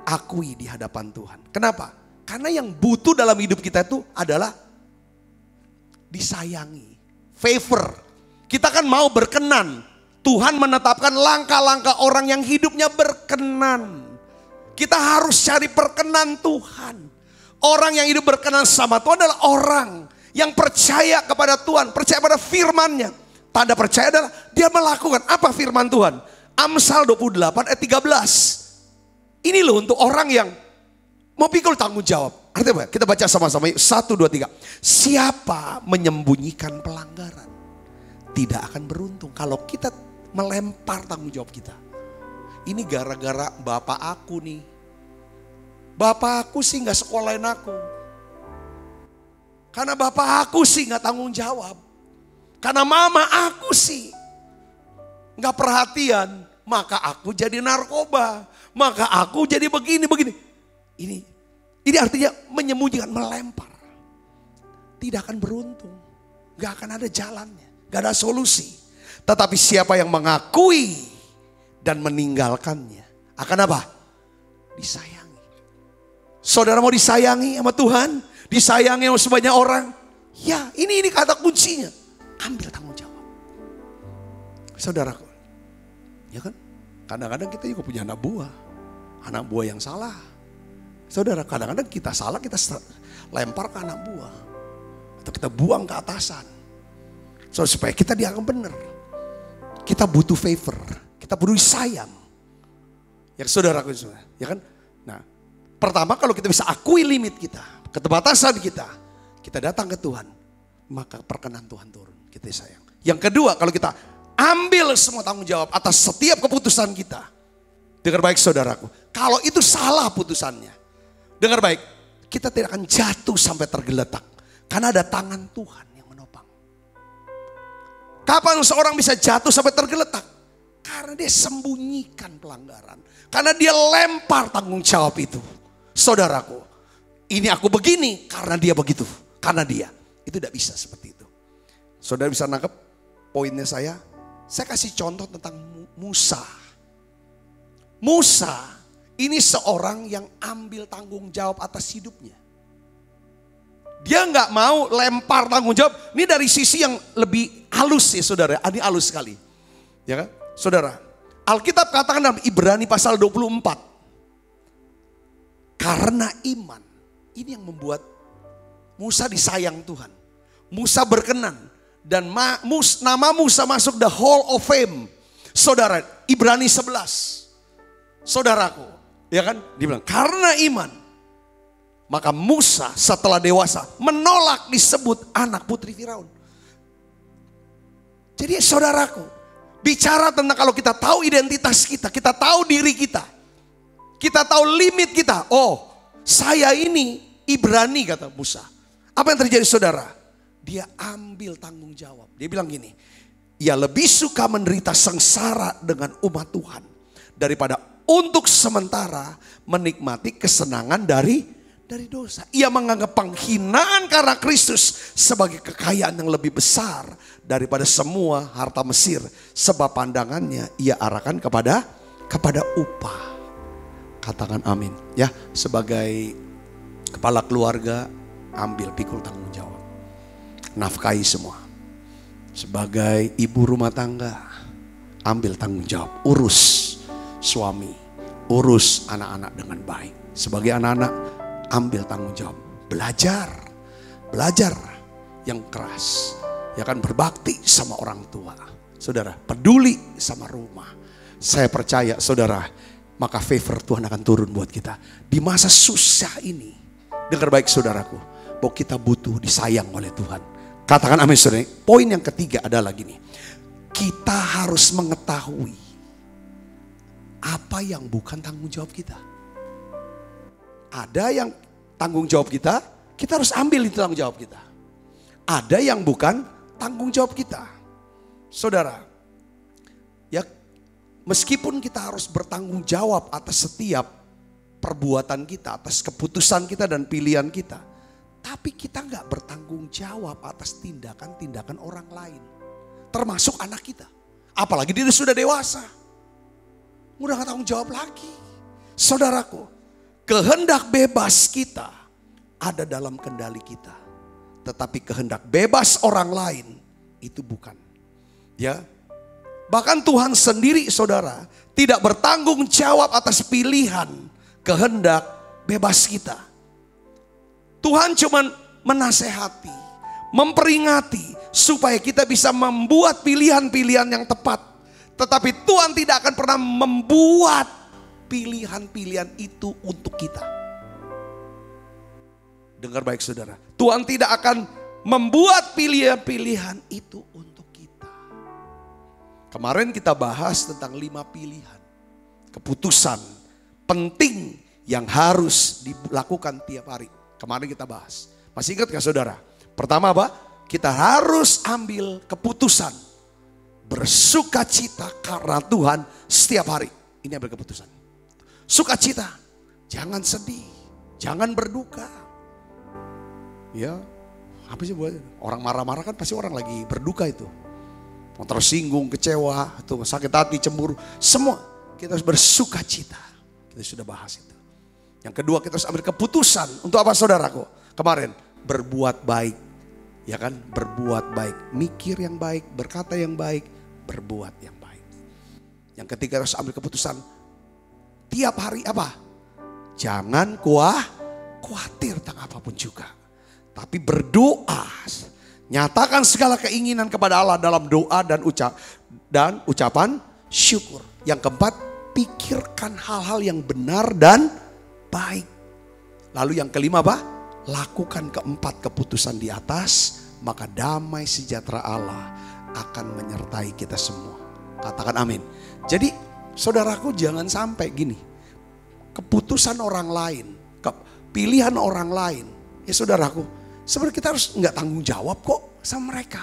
Akui di hadapan Tuhan. Kenapa? Karena yang butuh dalam hidup kita itu adalah disayangi, favor. Kita kan mau berkenan. Tuhan menetapkan langkah-langkah orang yang hidupnya berkenan. Kita harus cari perkenan Tuhan. Orang yang hidup berkenan sama Tuhan adalah orang yang percaya kepada Tuhan, percaya pada firman-Nya. Tanda percaya adalah dia melakukan apa firman Tuhan. Amsal dua puluh delapan ayat tiga belas. Ini loh untuk orang yang mau pikul tanggung jawab. Artinya kita baca sama-sama. Yuk. Satu, dua, tiga. Siapa menyembunyikan pelanggaran tidak akan beruntung. Kalau kita melempar tanggung jawab kita. Ini gara-gara bapak aku nih. Bapak aku sih gak sekolahin aku. Karena bapak aku sih gak tanggung jawab. Karena mama aku sih gak perhatian. Maka aku jadi narkoba. Maka aku jadi begini-begini. Ini ini artinya menyembunyikan, melempar. Tidak akan beruntung. Gak akan ada jalannya. Gak ada solusi. Tetapi siapa yang mengakui dan meninggalkannya. Akan apa? Disayangi. Saudara mau disayangi sama Tuhan? Disayangi sama sebanyak orang? Ya ini ini kata kuncinya. Ambil tanggung jawab. Saudaraku. Ya kan? Kadang-kadang kita juga punya anak buah. Anak buah yang salah. Saudara, kadang-kadang kita salah, kita lempar ke anak buah. Atau kita buang ke atasan. So, supaya kita dianggap benar. Kita butuh favor. Kita butuh sayang. Ya saudara, ya kan? Nah, pertama kalau kita bisa akui limit kita. Keterbatasan kita. Kita datang ke Tuhan. Maka perkenan Tuhan turun. Kita sayang. Yang kedua, kalau kita ambil semua tanggung jawab atas setiap keputusan kita. Dengar baik saudaraku. Kalau itu salah putusannya. Dengar baik, kita tidak akan jatuh sampai tergeletak. Karena ada tangan Tuhan yang menopang. Kapan seorang bisa jatuh sampai tergeletak? Karena dia sembunyikan pelanggaran. Karena dia lempar tanggung jawab itu. Saudaraku, Ini aku begini karena dia begitu. Karena dia. Itu tidak bisa seperti itu. Saudara bisa nangkep poinnya saya? Saya kasih contoh tentang Musa. Musa ini seorang yang ambil tanggung jawab atas hidupnya. Dia nggak mau lempar tanggung jawab. Ini dari sisi yang lebih halus ya saudara. Ini halus sekali. Ya kan? Saudara, Alkitab katakan dalam Ibrani pasal dua puluh empat. Karena iman. Ini yang membuat Musa disayang Tuhan. Musa berkenan. Dan ma, mus, nama Musa masuk the Hall of Fame. Saudara, Ibrani sebelas. Saudaraku. Ya kan? Dia bilang, karena iman. Maka Musa setelah dewasa menolak disebut anak putri Firaun. Jadi saudaraku, bicara tentang kalau kita tahu identitas kita, kita tahu diri kita, kita tahu limit kita. Oh, saya ini Ibrani kata Musa. Apa yang terjadi saudara? Dia ambil tanggung jawab. Dia bilang gini, ia lebih suka menderita sengsara dengan umat Tuhan daripada untuk sementara menikmati kesenangan dari Dari dosa. Ia menganggap penghinaan karena Kristus sebagai kekayaan yang lebih besar daripada semua harta Mesir. Sebab pandangannya ia arahkan kepada kepada upah. Katakan amin. Ya, sebagai kepala keluarga ambil pikul tanggung jawab. Nafkahi semua. Sebagai ibu rumah tangga ambil tanggung jawab. Urus suami, urus anak-anak dengan baik. Sebagai anak-anak ambil tanggung jawab, belajar, belajar yang keras, ya kan berbakti sama orang tua, saudara peduli sama rumah. Saya percaya saudara, maka favor Tuhan akan turun buat kita di masa susah ini. Dengar baik saudaraku, bahwa kita butuh disayang oleh Tuhan. Katakan amin saudara. Poin yang ketiga adalah gini, kita harus mengetahui apa yang bukan tanggung jawab kita. Ada yang tanggung jawab kita, kita harus ambil itu tanggung jawab kita. Ada yang bukan tanggung jawab kita. Saudara, ya meskipun kita harus bertanggung jawab atas setiap perbuatan kita, atas keputusan kita dan pilihan kita. Tapi kita nggak bertanggung jawab atas tindakan-tindakan orang lain. Termasuk anak kita. Apalagi dia sudah dewasa. Udah nggak tanggung jawab lagi. Saudaraku. Kehendak bebas kita ada dalam kendali kita. Tetapi kehendak bebas orang lain itu bukan. Ya. Bahkan Tuhan sendiri saudara tidak bertanggung jawab atas pilihan kehendak bebas kita. Tuhan cuma menasehati, memperingati supaya kita bisa membuat pilihan-pilihan yang tepat. Tetapi Tuhan tidak akan pernah membuat pilihan-pilihan itu untuk kita. Dengar baik saudara. Tuhan tidak akan membuat pilihan-pilihan itu untuk kita. Kemarin kita bahas tentang lima pilihan. Keputusan penting yang harus dilakukan tiap hari. Kemarin kita bahas. Masih ingat gak saudara? Pertama apa? Kita harus ambil keputusan. Bersukacita karena Tuhan setiap hari. Ini ambil keputusan. Sukacita, jangan sedih, jangan berduka. Ya, apa sih buat orang marah-marah kan pasti orang lagi berduka itu. Mau tersinggung, kecewa, atau sakit hati, cemburu, semua kita harus bersukacita. Kita sudah bahas itu. Yang kedua kita harus ambil keputusan untuk apa saudaraku? Kemarin berbuat baik, ya kan? Berbuat baik, mikir yang baik, berkata yang baik, berbuat yang baik. Yang ketiga harus ambil keputusan. Tiap hari apa? Jangan kuah, khawatir tentang apapun juga. Tapi berdoa. Nyatakan segala keinginan kepada Allah dalam doa dan ucap dan ucapan syukur. Yang keempat, pikirkan hal-hal yang benar dan baik. Lalu yang kelima apa? Lakukan keempat keputusan di atas. Maka damai sejahtera Allah akan menyertai kita semua. Katakan amin. Jadi saudaraku jangan sampai gini, keputusan orang lain, pilihan orang lain, ya saudaraku, sebenarnya kita harus nggak tanggung jawab kok sama mereka.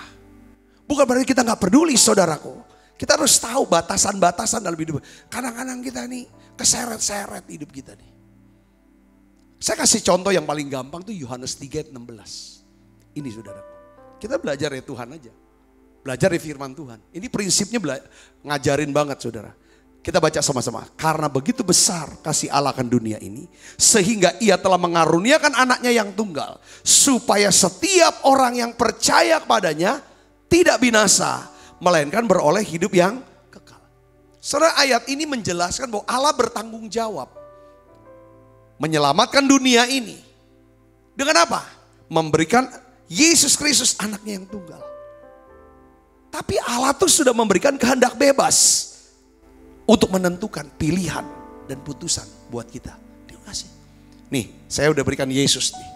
Bukan berarti kita nggak peduli saudaraku, kita harus tahu batasan-batasan dalam hidup. Kadang-kadang kita nih keseret-seret hidup kita nih. Saya kasih contoh yang paling gampang tuh Yohanes tiga ayat enam belas. Ini saudara, kita belajar ya Tuhan aja. Belajar di firman Tuhan. Ini prinsipnya bela- ngajarin banget saudara. Kita baca sama-sama. Karena begitu besar kasih Allah akan dunia ini, sehingga ia telah mengaruniakan anaknya yang tunggal, supaya setiap orang yang percaya kepadanya tidak binasa, melainkan beroleh hidup yang kekal. Saudara, ayat ini menjelaskan bahwa Allah bertanggung jawab menyelamatkan dunia ini. Dengan apa? Memberikan Yesus Kristus anaknya yang tunggal. Tapi Allah tuh sudah memberikan kehendak bebas untuk menentukan pilihan dan putusan buat kita. Dia kasih. Nih, saya udah berikan Yesus nih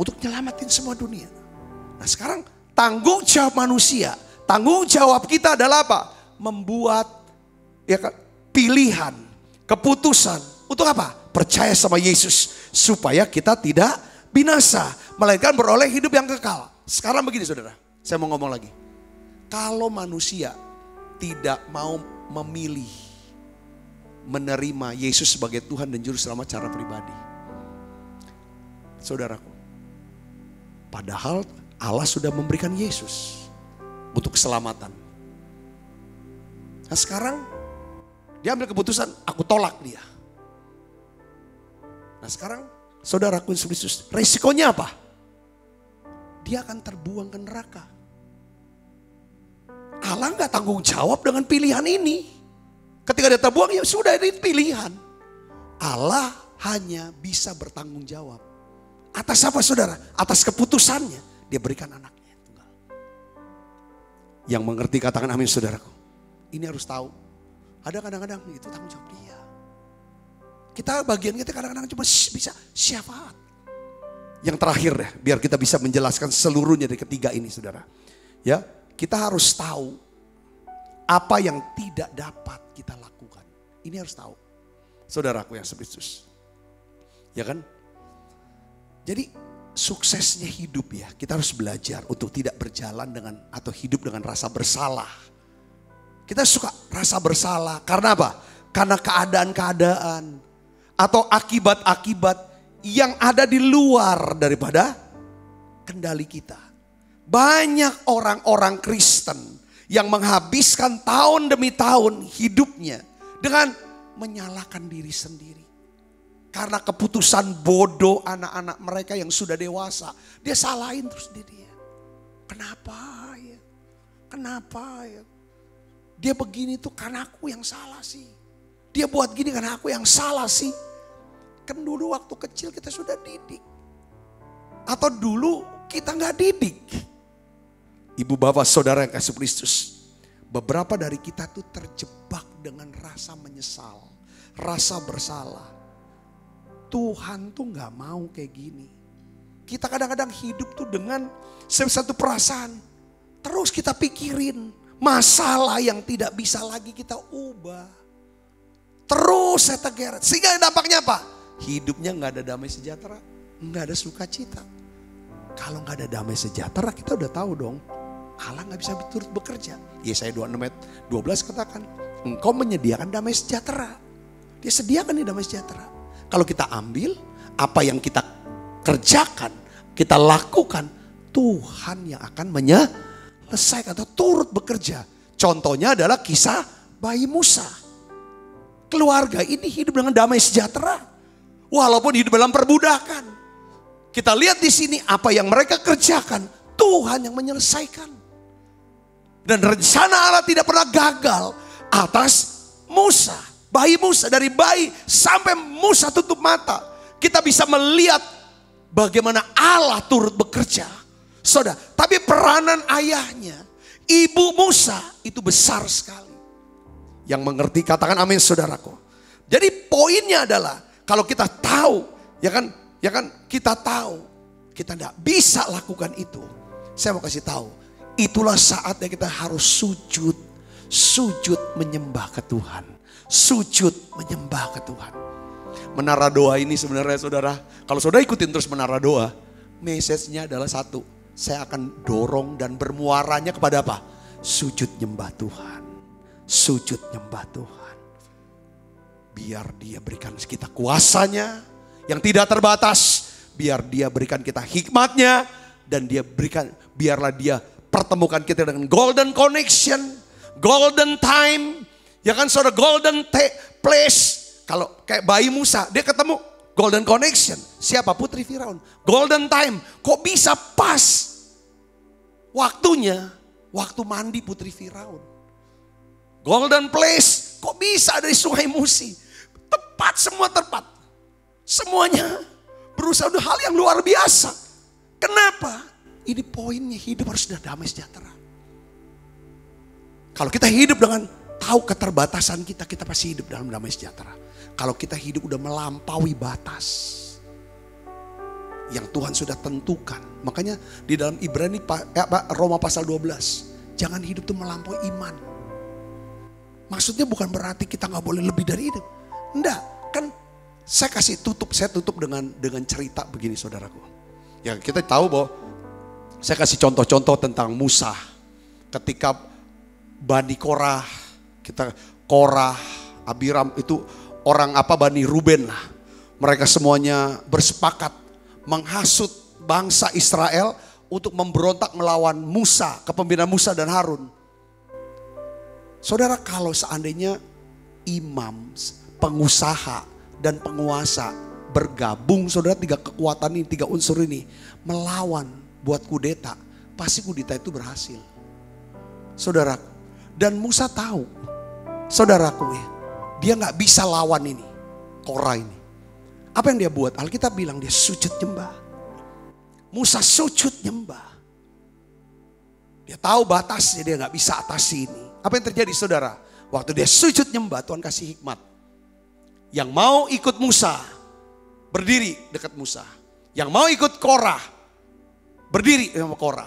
untuk nyelamatin semua dunia. Nah sekarang tanggung jawab manusia, tanggung jawab kita adalah apa? Membuat ya pilihan, keputusan untuk apa? Percaya sama Yesus supaya kita tidak binasa, melainkan beroleh hidup yang kekal. Sekarang begini saudara, saya mau ngomong lagi. Kalau manusia tidak mau memilih menerima Yesus sebagai Tuhan dan Juru Selamat secara pribadi, saudaraku, padahal Allah sudah memberikan Yesus untuk keselamatan. Nah sekarang dia ambil keputusan, aku tolak dia. Nah sekarang saudaraku Yesus, resikonya apa? Dia akan terbuang ke neraka. Allah nggak tanggung jawab dengan pilihan ini. Ketika dia terbuang, ya sudah, ini pilihan. Allah hanya bisa bertanggung jawab atas apa saudara? Atas keputusannya. Dia berikan anaknya tunggal. Yang mengerti katakan amin saudaraku. Ini harus tahu. Ada kadang-kadang itu tanggung jawab dia. Kita bagian kita kadang-kadang cuma bisa syafaat. Yang terakhir deh, biar kita bisa menjelaskan seluruhnya dari ketiga ini saudara. Ya. Kita harus tahu apa yang tidak dapat kita lakukan. Ini harus tahu. Saudaraku yang Kristus. Ya kan? Jadi suksesnya hidup ya. Kita harus belajar untuk tidak berjalan dengan atau hidup dengan rasa bersalah. Kita suka rasa bersalah. Karena apa? Karena keadaan-keadaan. Atau akibat-akibat yang ada di luar daripada kendali kita. Banyak orang-orang Kristen yang menghabiskan tahun demi tahun hidupnya dengan menyalahkan diri sendiri. Karena keputusan bodoh anak-anak mereka yang sudah dewasa. Dia salahin terus dirinya. Kenapa ya? Kenapa ya? Dia begini tuh karena aku yang salah sih. Dia buat gini karena aku yang salah sih. Kan dulu waktu kecil kita sudah didik. Atau dulu kita gak didik. Ibu bapak saudara yang kasih Kristus, beberapa dari kita tuh terjebak dengan rasa menyesal, rasa bersalah. Tuhan tuh gak mau kayak gini. Kita kadang-kadang hidup tuh dengan satu perasaan. Terus kita pikirin masalah yang tidak bisa lagi kita ubah. Terus saya tegeret. Sehingga dampaknya apa? Hidupnya gak ada damai sejahtera, gak ada sukacita. Kalau gak ada damai sejahtera, kita udah tahu dong. Allah gak bisa turut bekerja. Yesaya dua puluh enam ayat dua belas katakan, engkau menyediakan damai sejahtera. Dia sediakan nih damai sejahtera. Kalau kita ambil, apa yang kita kerjakan, kita lakukan, Tuhan yang akan menyelesaikan atau turut bekerja. Contohnya adalah kisah bayi Musa. Keluarga ini hidup dengan damai sejahtera. Walaupun hidup dalam perbudakan. Kita lihat di sini apa yang mereka kerjakan, Tuhan yang menyelesaikan. Dan rencana Allah tidak pernah gagal atas Musa. Bayi Musa, dari bayi sampai Musa tutup mata. Kita bisa melihat bagaimana Allah turut bekerja. Saudara, tapi peranan ayahnya, ibu Musa itu besar sekali. Yang mengerti katakan amin saudaraku. Jadi poinnya adalah kalau kita tahu ya kan, ya kan kita tahu kita tidak bisa lakukan itu. Saya mau kasih tahu, itulah saatnya kita harus sujud, sujud menyembah ke Tuhan, sujud menyembah ke Tuhan. Menara doa ini sebenarnya saudara, kalau saudara ikutin terus menara doa, message-nya adalah satu, saya akan dorong dan bermuaranya kepada apa? Sujud nyembah Tuhan, sujud nyembah Tuhan. Biar dia berikan kita kuasanya yang tidak terbatas. Biar dia berikan kita hikmatnya, dan dia berikan, biarlah dia pertemukan kita dengan golden connection, golden time, ya kan saudara, golden place. Kalau kayak bayi Musa, dia ketemu golden connection. Siapa? Putri Firaun. Golden time. Kok bisa pas waktunya, waktu mandi Putri Firaun. Golden place, kok bisa dari Sungai Musi. Tepat, semua tepat. Semuanya berusaha untuk hal yang luar biasa. Kenapa? Ini poinnya, hidup harus sudah damai sejahtera. Kalau kita hidup dengan tahu keterbatasan kita, kita pasti hidup dalam damai sejahtera. Kalau kita hidup udah melampaui batas yang Tuhan sudah tentukan. Makanya di dalam Ibrani, Roma pasal dua belas, jangan hidup tuh melampaui iman. Maksudnya bukan berarti kita nggak boleh lebih dari hidup. Enggak, kan saya kasih tutup, saya tutup dengan dengan cerita begini saudaraku. Ya kita tahu bahwa saya kasih contoh-contoh tentang Musa ketika Bani Korah, kita Korah, Abiram itu orang apa, Bani Ruben lah. Mereka semuanya bersepakat menghasut bangsa Israel untuk memberontak melawan Musa, kepemimpinan Musa dan Harun. Saudara, kalau seandainya imam, pengusaha dan penguasa bergabung, saudara, tiga kekuatan ini, tiga unsur ini melawan buat kudeta, pasti kudeta itu berhasil. Saudara, dan Musa tahu, saudaraku ya, dia nggak bisa lawan ini, Korah ini. Apa yang dia buat? Alkitab bilang dia sujud nyembah. Musa sujud nyembah. Dia tahu batasnya, dia nggak bisa atasi ini. Apa yang terjadi saudara? Waktu dia sujud nyembah, Tuhan kasih hikmat. Yang mau ikut Musa, berdiri dekat Musa. Yang mau ikut Korah, berdiri sama Korah.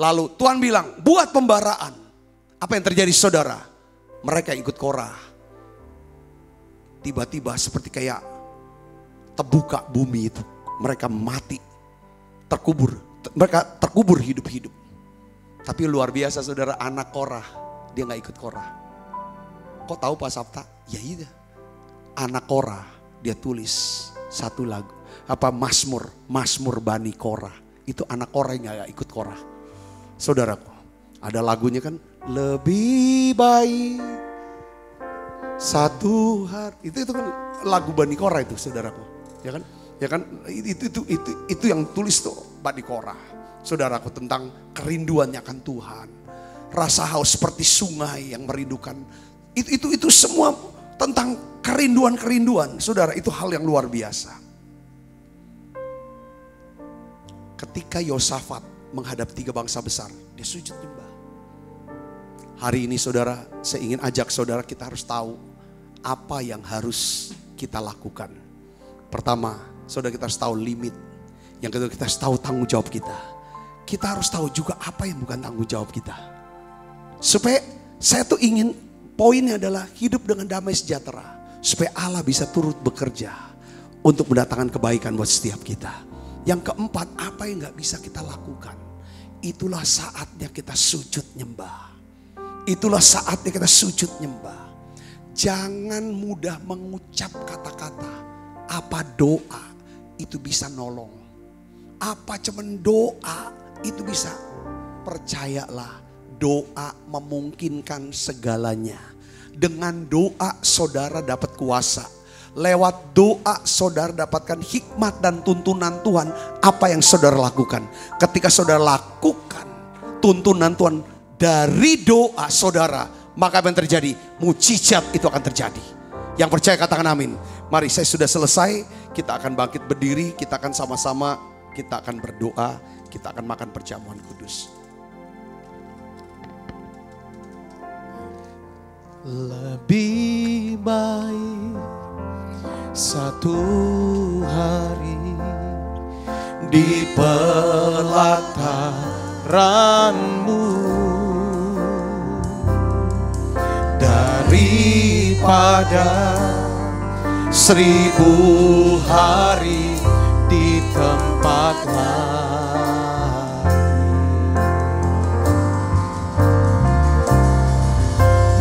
Lalu Tuhan bilang, buat pembaraan. Apa yang terjadi saudara? Mereka ikut Korah. Tiba-tiba seperti kayak terbuka bumi itu. Mereka mati. Terkubur. Mereka terkubur hidup-hidup. Tapi luar biasa saudara, anak Korah, dia gak ikut Korah. Kok tahu Pak Sabta? Ya iya. Anak Korah, dia tulis satu lagu. Apa, Mazmur. Mazmur Bani Korah. Itu anak Korah yang gak ikut Korah. Saudaraku, ada lagunya kan. Lebih baik satu hari, itu itu kan lagu Bani Korah itu saudaraku, ya kan, ya kan, itu itu itu itu yang tulis tuh Bani Korah, saudaraku, tentang kerinduannya akan Tuhan, rasa haus seperti sungai yang merindukan, itu itu itu semua tentang kerinduan kerinduan, saudara, itu hal yang luar biasa. Ketika Yosafat menghadap tiga bangsa besar, dia sujud nyembah. Hari ini saudara, saya ingin ajak saudara, kita harus tahu apa yang harus kita lakukan. Pertama, saudara, kita harus tahu limit. Yang kedua, kita harus tahu tanggung jawab kita. Kita harus tahu juga apa yang bukan tanggung jawab kita. Supaya saya tuh ingin, poinnya adalah hidup dengan damai sejahtera. Supaya Allah bisa turut bekerja untuk mendatangkan kebaikan buat setiap kita. Yang keempat, apa yang gak bisa kita lakukan. Itulah saatnya kita sujud nyembah. Itulah saatnya kita sujud nyembah. Jangan mudah mengucap kata-kata. Apa doa itu bisa nolong. Apa cuman doa itu bisa. Percayalah, doa memungkinkan segalanya. Dengan doa saudara dapat kuasa. Lewat doa saudara dapatkan hikmat dan tuntunan Tuhan. Apa yang saudara lakukan. Ketika saudara lakukan tuntunan Tuhan dari doa saudara, maka apa yang terjadi? Mujizat itu akan terjadi. Yang percaya katakan amin. Mari, saya sudah selesai. Kita akan bangkit berdiri. Kita akan sama-sama. Kita akan berdoa. Kita akan makan perjamuan kudus. Lebih baik satu hari di pelataranmu daripada seribu hari di tempat lain.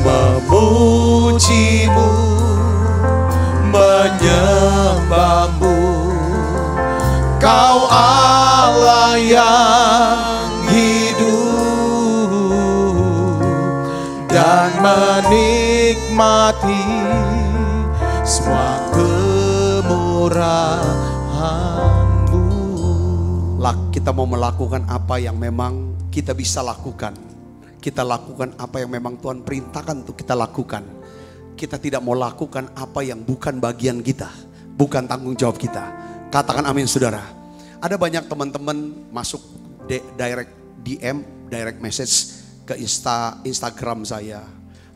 Memujimu, menyembahmu, menikmati semua kemurahan-Mu. Kita mau melakukan apa yang memang kita bisa lakukan. Kita lakukan apa yang memang Tuhan perintahkan untuk kita lakukan. Kita tidak mau lakukan apa yang bukan bagian kita, bukan tanggung jawab kita. Katakan amin saudara. Ada banyak teman-teman masuk direct D M, direct message ke Insta, Instagram saya.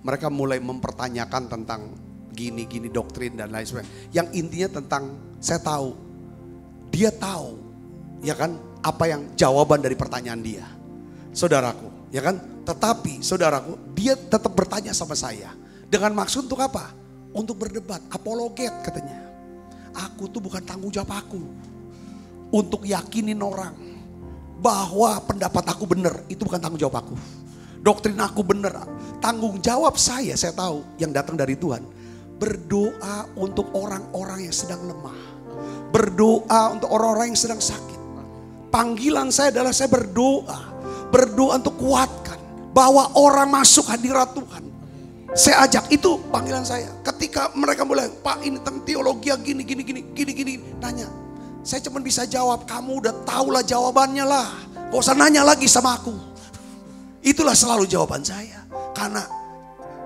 Mereka mulai mempertanyakan tentang gini-gini doktrin dan lain sebagainya. Yang intinya tentang saya tahu, dia tahu, ya kan, apa yang jawaban dari pertanyaan dia. Saudaraku, ya kan? Tetapi saudaraku, dia tetap bertanya sama saya. Dengan maksud untuk apa? Untuk berdebat, apologet katanya. Aku tuh bukan tanggung jawab aku untuk yakinin orang bahwa pendapat aku benar, itu bukan tanggung jawab aku. Doktrin aku benar, tanggung jawab saya, saya tahu yang datang dari Tuhan. Berdoa untuk orang-orang yang sedang lemah. Berdoa untuk orang-orang yang sedang sakit. Panggilan saya adalah saya berdoa. Berdoa untuk kuatkan, bawa orang masuk hadirat Tuhan. Saya ajak, itu panggilan saya. Ketika mereka mulai, Pak ini tentang teologi gini, gini, gini, gini, gini. Nanya, saya cuma bisa jawab, kamu udah tahulah jawabannya lah. Gak usah nanya lagi sama aku. Itulah selalu jawaban saya. Karena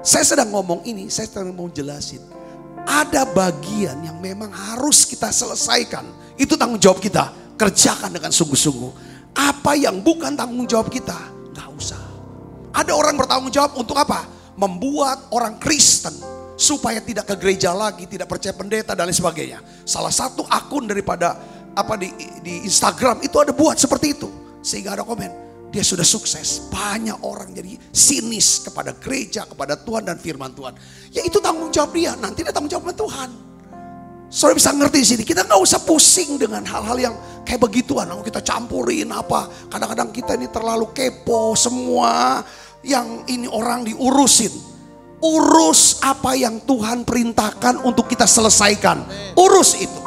saya sedang ngomong ini, saya sedang mau jelasin. Ada bagian yang memang harus kita selesaikan. Itu tanggung jawab kita, kerjakan dengan sungguh-sungguh. Apa yang bukan tanggung jawab kita, gak usah. Ada orang bertanggung jawab untuk apa? Membuat orang Kristen supaya tidak ke gereja lagi, tidak percaya pendeta dan lain sebagainya. Salah satu akun daripada apa di, di Instagram itu ada buat seperti itu. Sehingga ada komen, dia sudah sukses. Banyak orang jadi sinis kepada gereja, kepada Tuhan dan firman Tuhan. Ya itu tanggung jawab dia, nanti dia tanggung jawab Tuhan. Saudara bisa ngerti di sini, kita gak usah pusing dengan hal-hal yang kayak begituan. Lalu kita campurin apa, kadang-kadang kita ini terlalu kepo semua. Yang ini orang diurusin. Urus apa yang Tuhan perintahkan untuk kita selesaikan. Urus itu.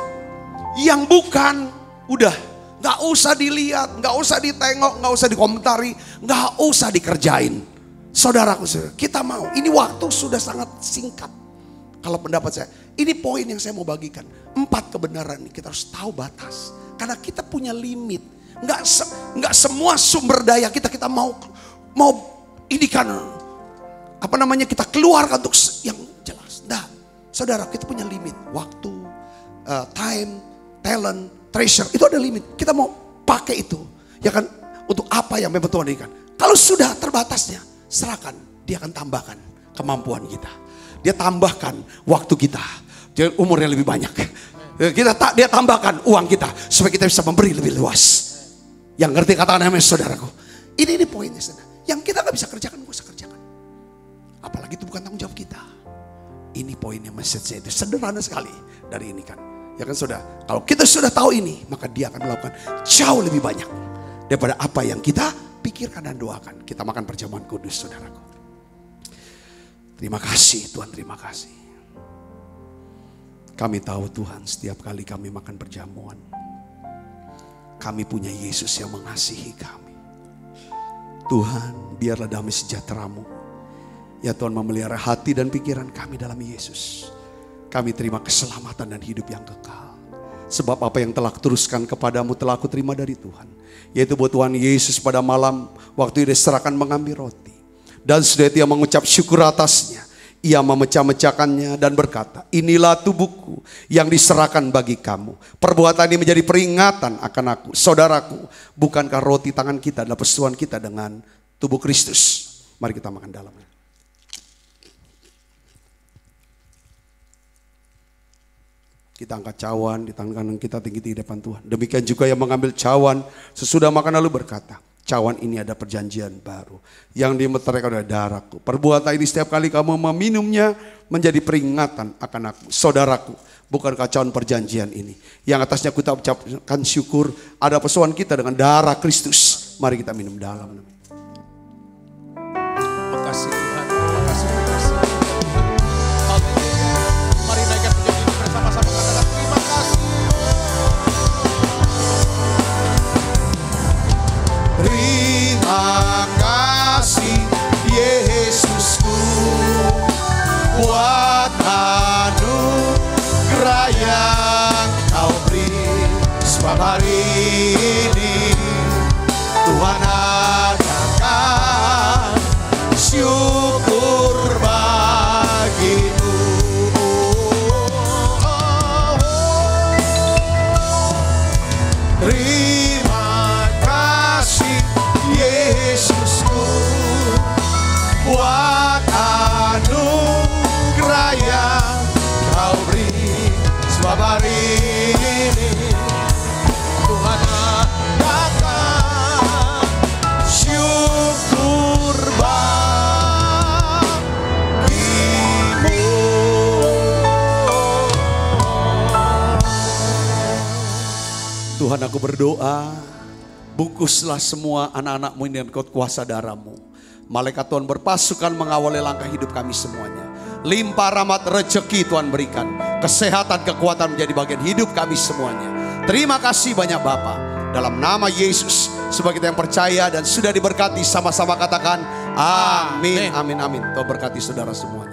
Yang bukan, udah. Gak usah dilihat, gak usah ditengok, gak usah dikomentari, gak usah dikerjain. Saudaraku, kita mau. Ini waktu sudah sangat singkat. Kalau pendapat saya. Ini poin yang saya mau bagikan. Empat kebenaran ini kita harus tahu batas. Karena kita punya limit. Gak, se gak semua sumber daya kita, kita mau... mau ini kan apa namanya kita keluarkan untuk yang jelas. Nah, saudara kita punya limit waktu, uh, time, talent, treasure itu ada limit. Kita mau pakai itu, ya kan? Untuk apa yang memang Tuhan berikan? Kalau sudah terbatasnya, serahkan. Dia akan tambahkan kemampuan kita. Dia tambahkan waktu kita. Dia umurnya lebih banyak. Kita tak dia tambahkan uang kita supaya kita bisa memberi lebih luas. Yang ngerti katakan amin saudaraku. Ini ini poinnya saudara. Yang kita gak bisa kerjakan, gak usah kerjakan. Apalagi itu bukan tanggung jawab kita. Ini poinnya message saya itu sederhana sekali dari ini kan. Ya kan saudara, kalau kita sudah tahu ini, maka dia akan melakukan jauh lebih banyak daripada apa yang kita pikirkan dan doakan. Kita makan perjamuan kudus saudaraku. Terima kasih Tuhan, terima kasih. Kami tahu Tuhan setiap kali kami makan perjamuan, kami punya Yesus yang mengasihi kami. Tuhan, biarlah damai sejahtera-Mu. Ya Tuhan, memelihara hati dan pikiran kami dalam Yesus. Kami terima keselamatan dan hidup yang kekal. Sebab apa yang telah kuteruskan kepada-Mu telah aku terima dari Tuhan. Yaitu buat Tuhan Yesus pada malam waktu Dia diserahkan mengambil roti. Dan sudah Dia mengucap syukur atasnya. Ia memecah-mecahkannya dan berkata, inilah tubuhku yang diserahkan bagi kamu. Perbuatan ini menjadi peringatan akan aku. Saudaraku, bukankah roti tangan kita adalah persekutuan kita dengan tubuh Kristus. Mari kita makan dalamnya. Kita angkat cawan, di tangan kanan kita tinggi di depan Tuhan. Demikian juga yang mengambil cawan, sesudah makan lalu berkata, cawan ini ada perjanjian baru yang dimeteraikan oleh darahku. Perbuatan ini setiap kali kamu meminumnya menjadi peringatan akan aku. Saudaraku, bukankah cawan perjanjian ini yang atasnya kita ucapkan syukur ada persekutuan kita dengan darah Kristus. Mari kita minum dalam. Terima kasih Tuhan. Terima kasih. Terima kasih. Mari naikkan pujian kita bersama-sama katakan terima kasih. Terima kasih Yesusku. Tuhan, aku berdoa, bungkuslah semua anak-anakmu dengan kuasa darahmu. Malaikat Tuhan berpasukan mengawali langkah hidup kami semuanya. Limpah rahmat rejeki Tuhan berikan. Kesehatan, kekuatan menjadi bagian hidup kami semuanya. Terima kasih banyak Bapa. Dalam nama Yesus, sebagai kita yang percaya dan sudah diberkati, sama-sama katakan amin, amin, amin. Tuhan berkati saudara semua.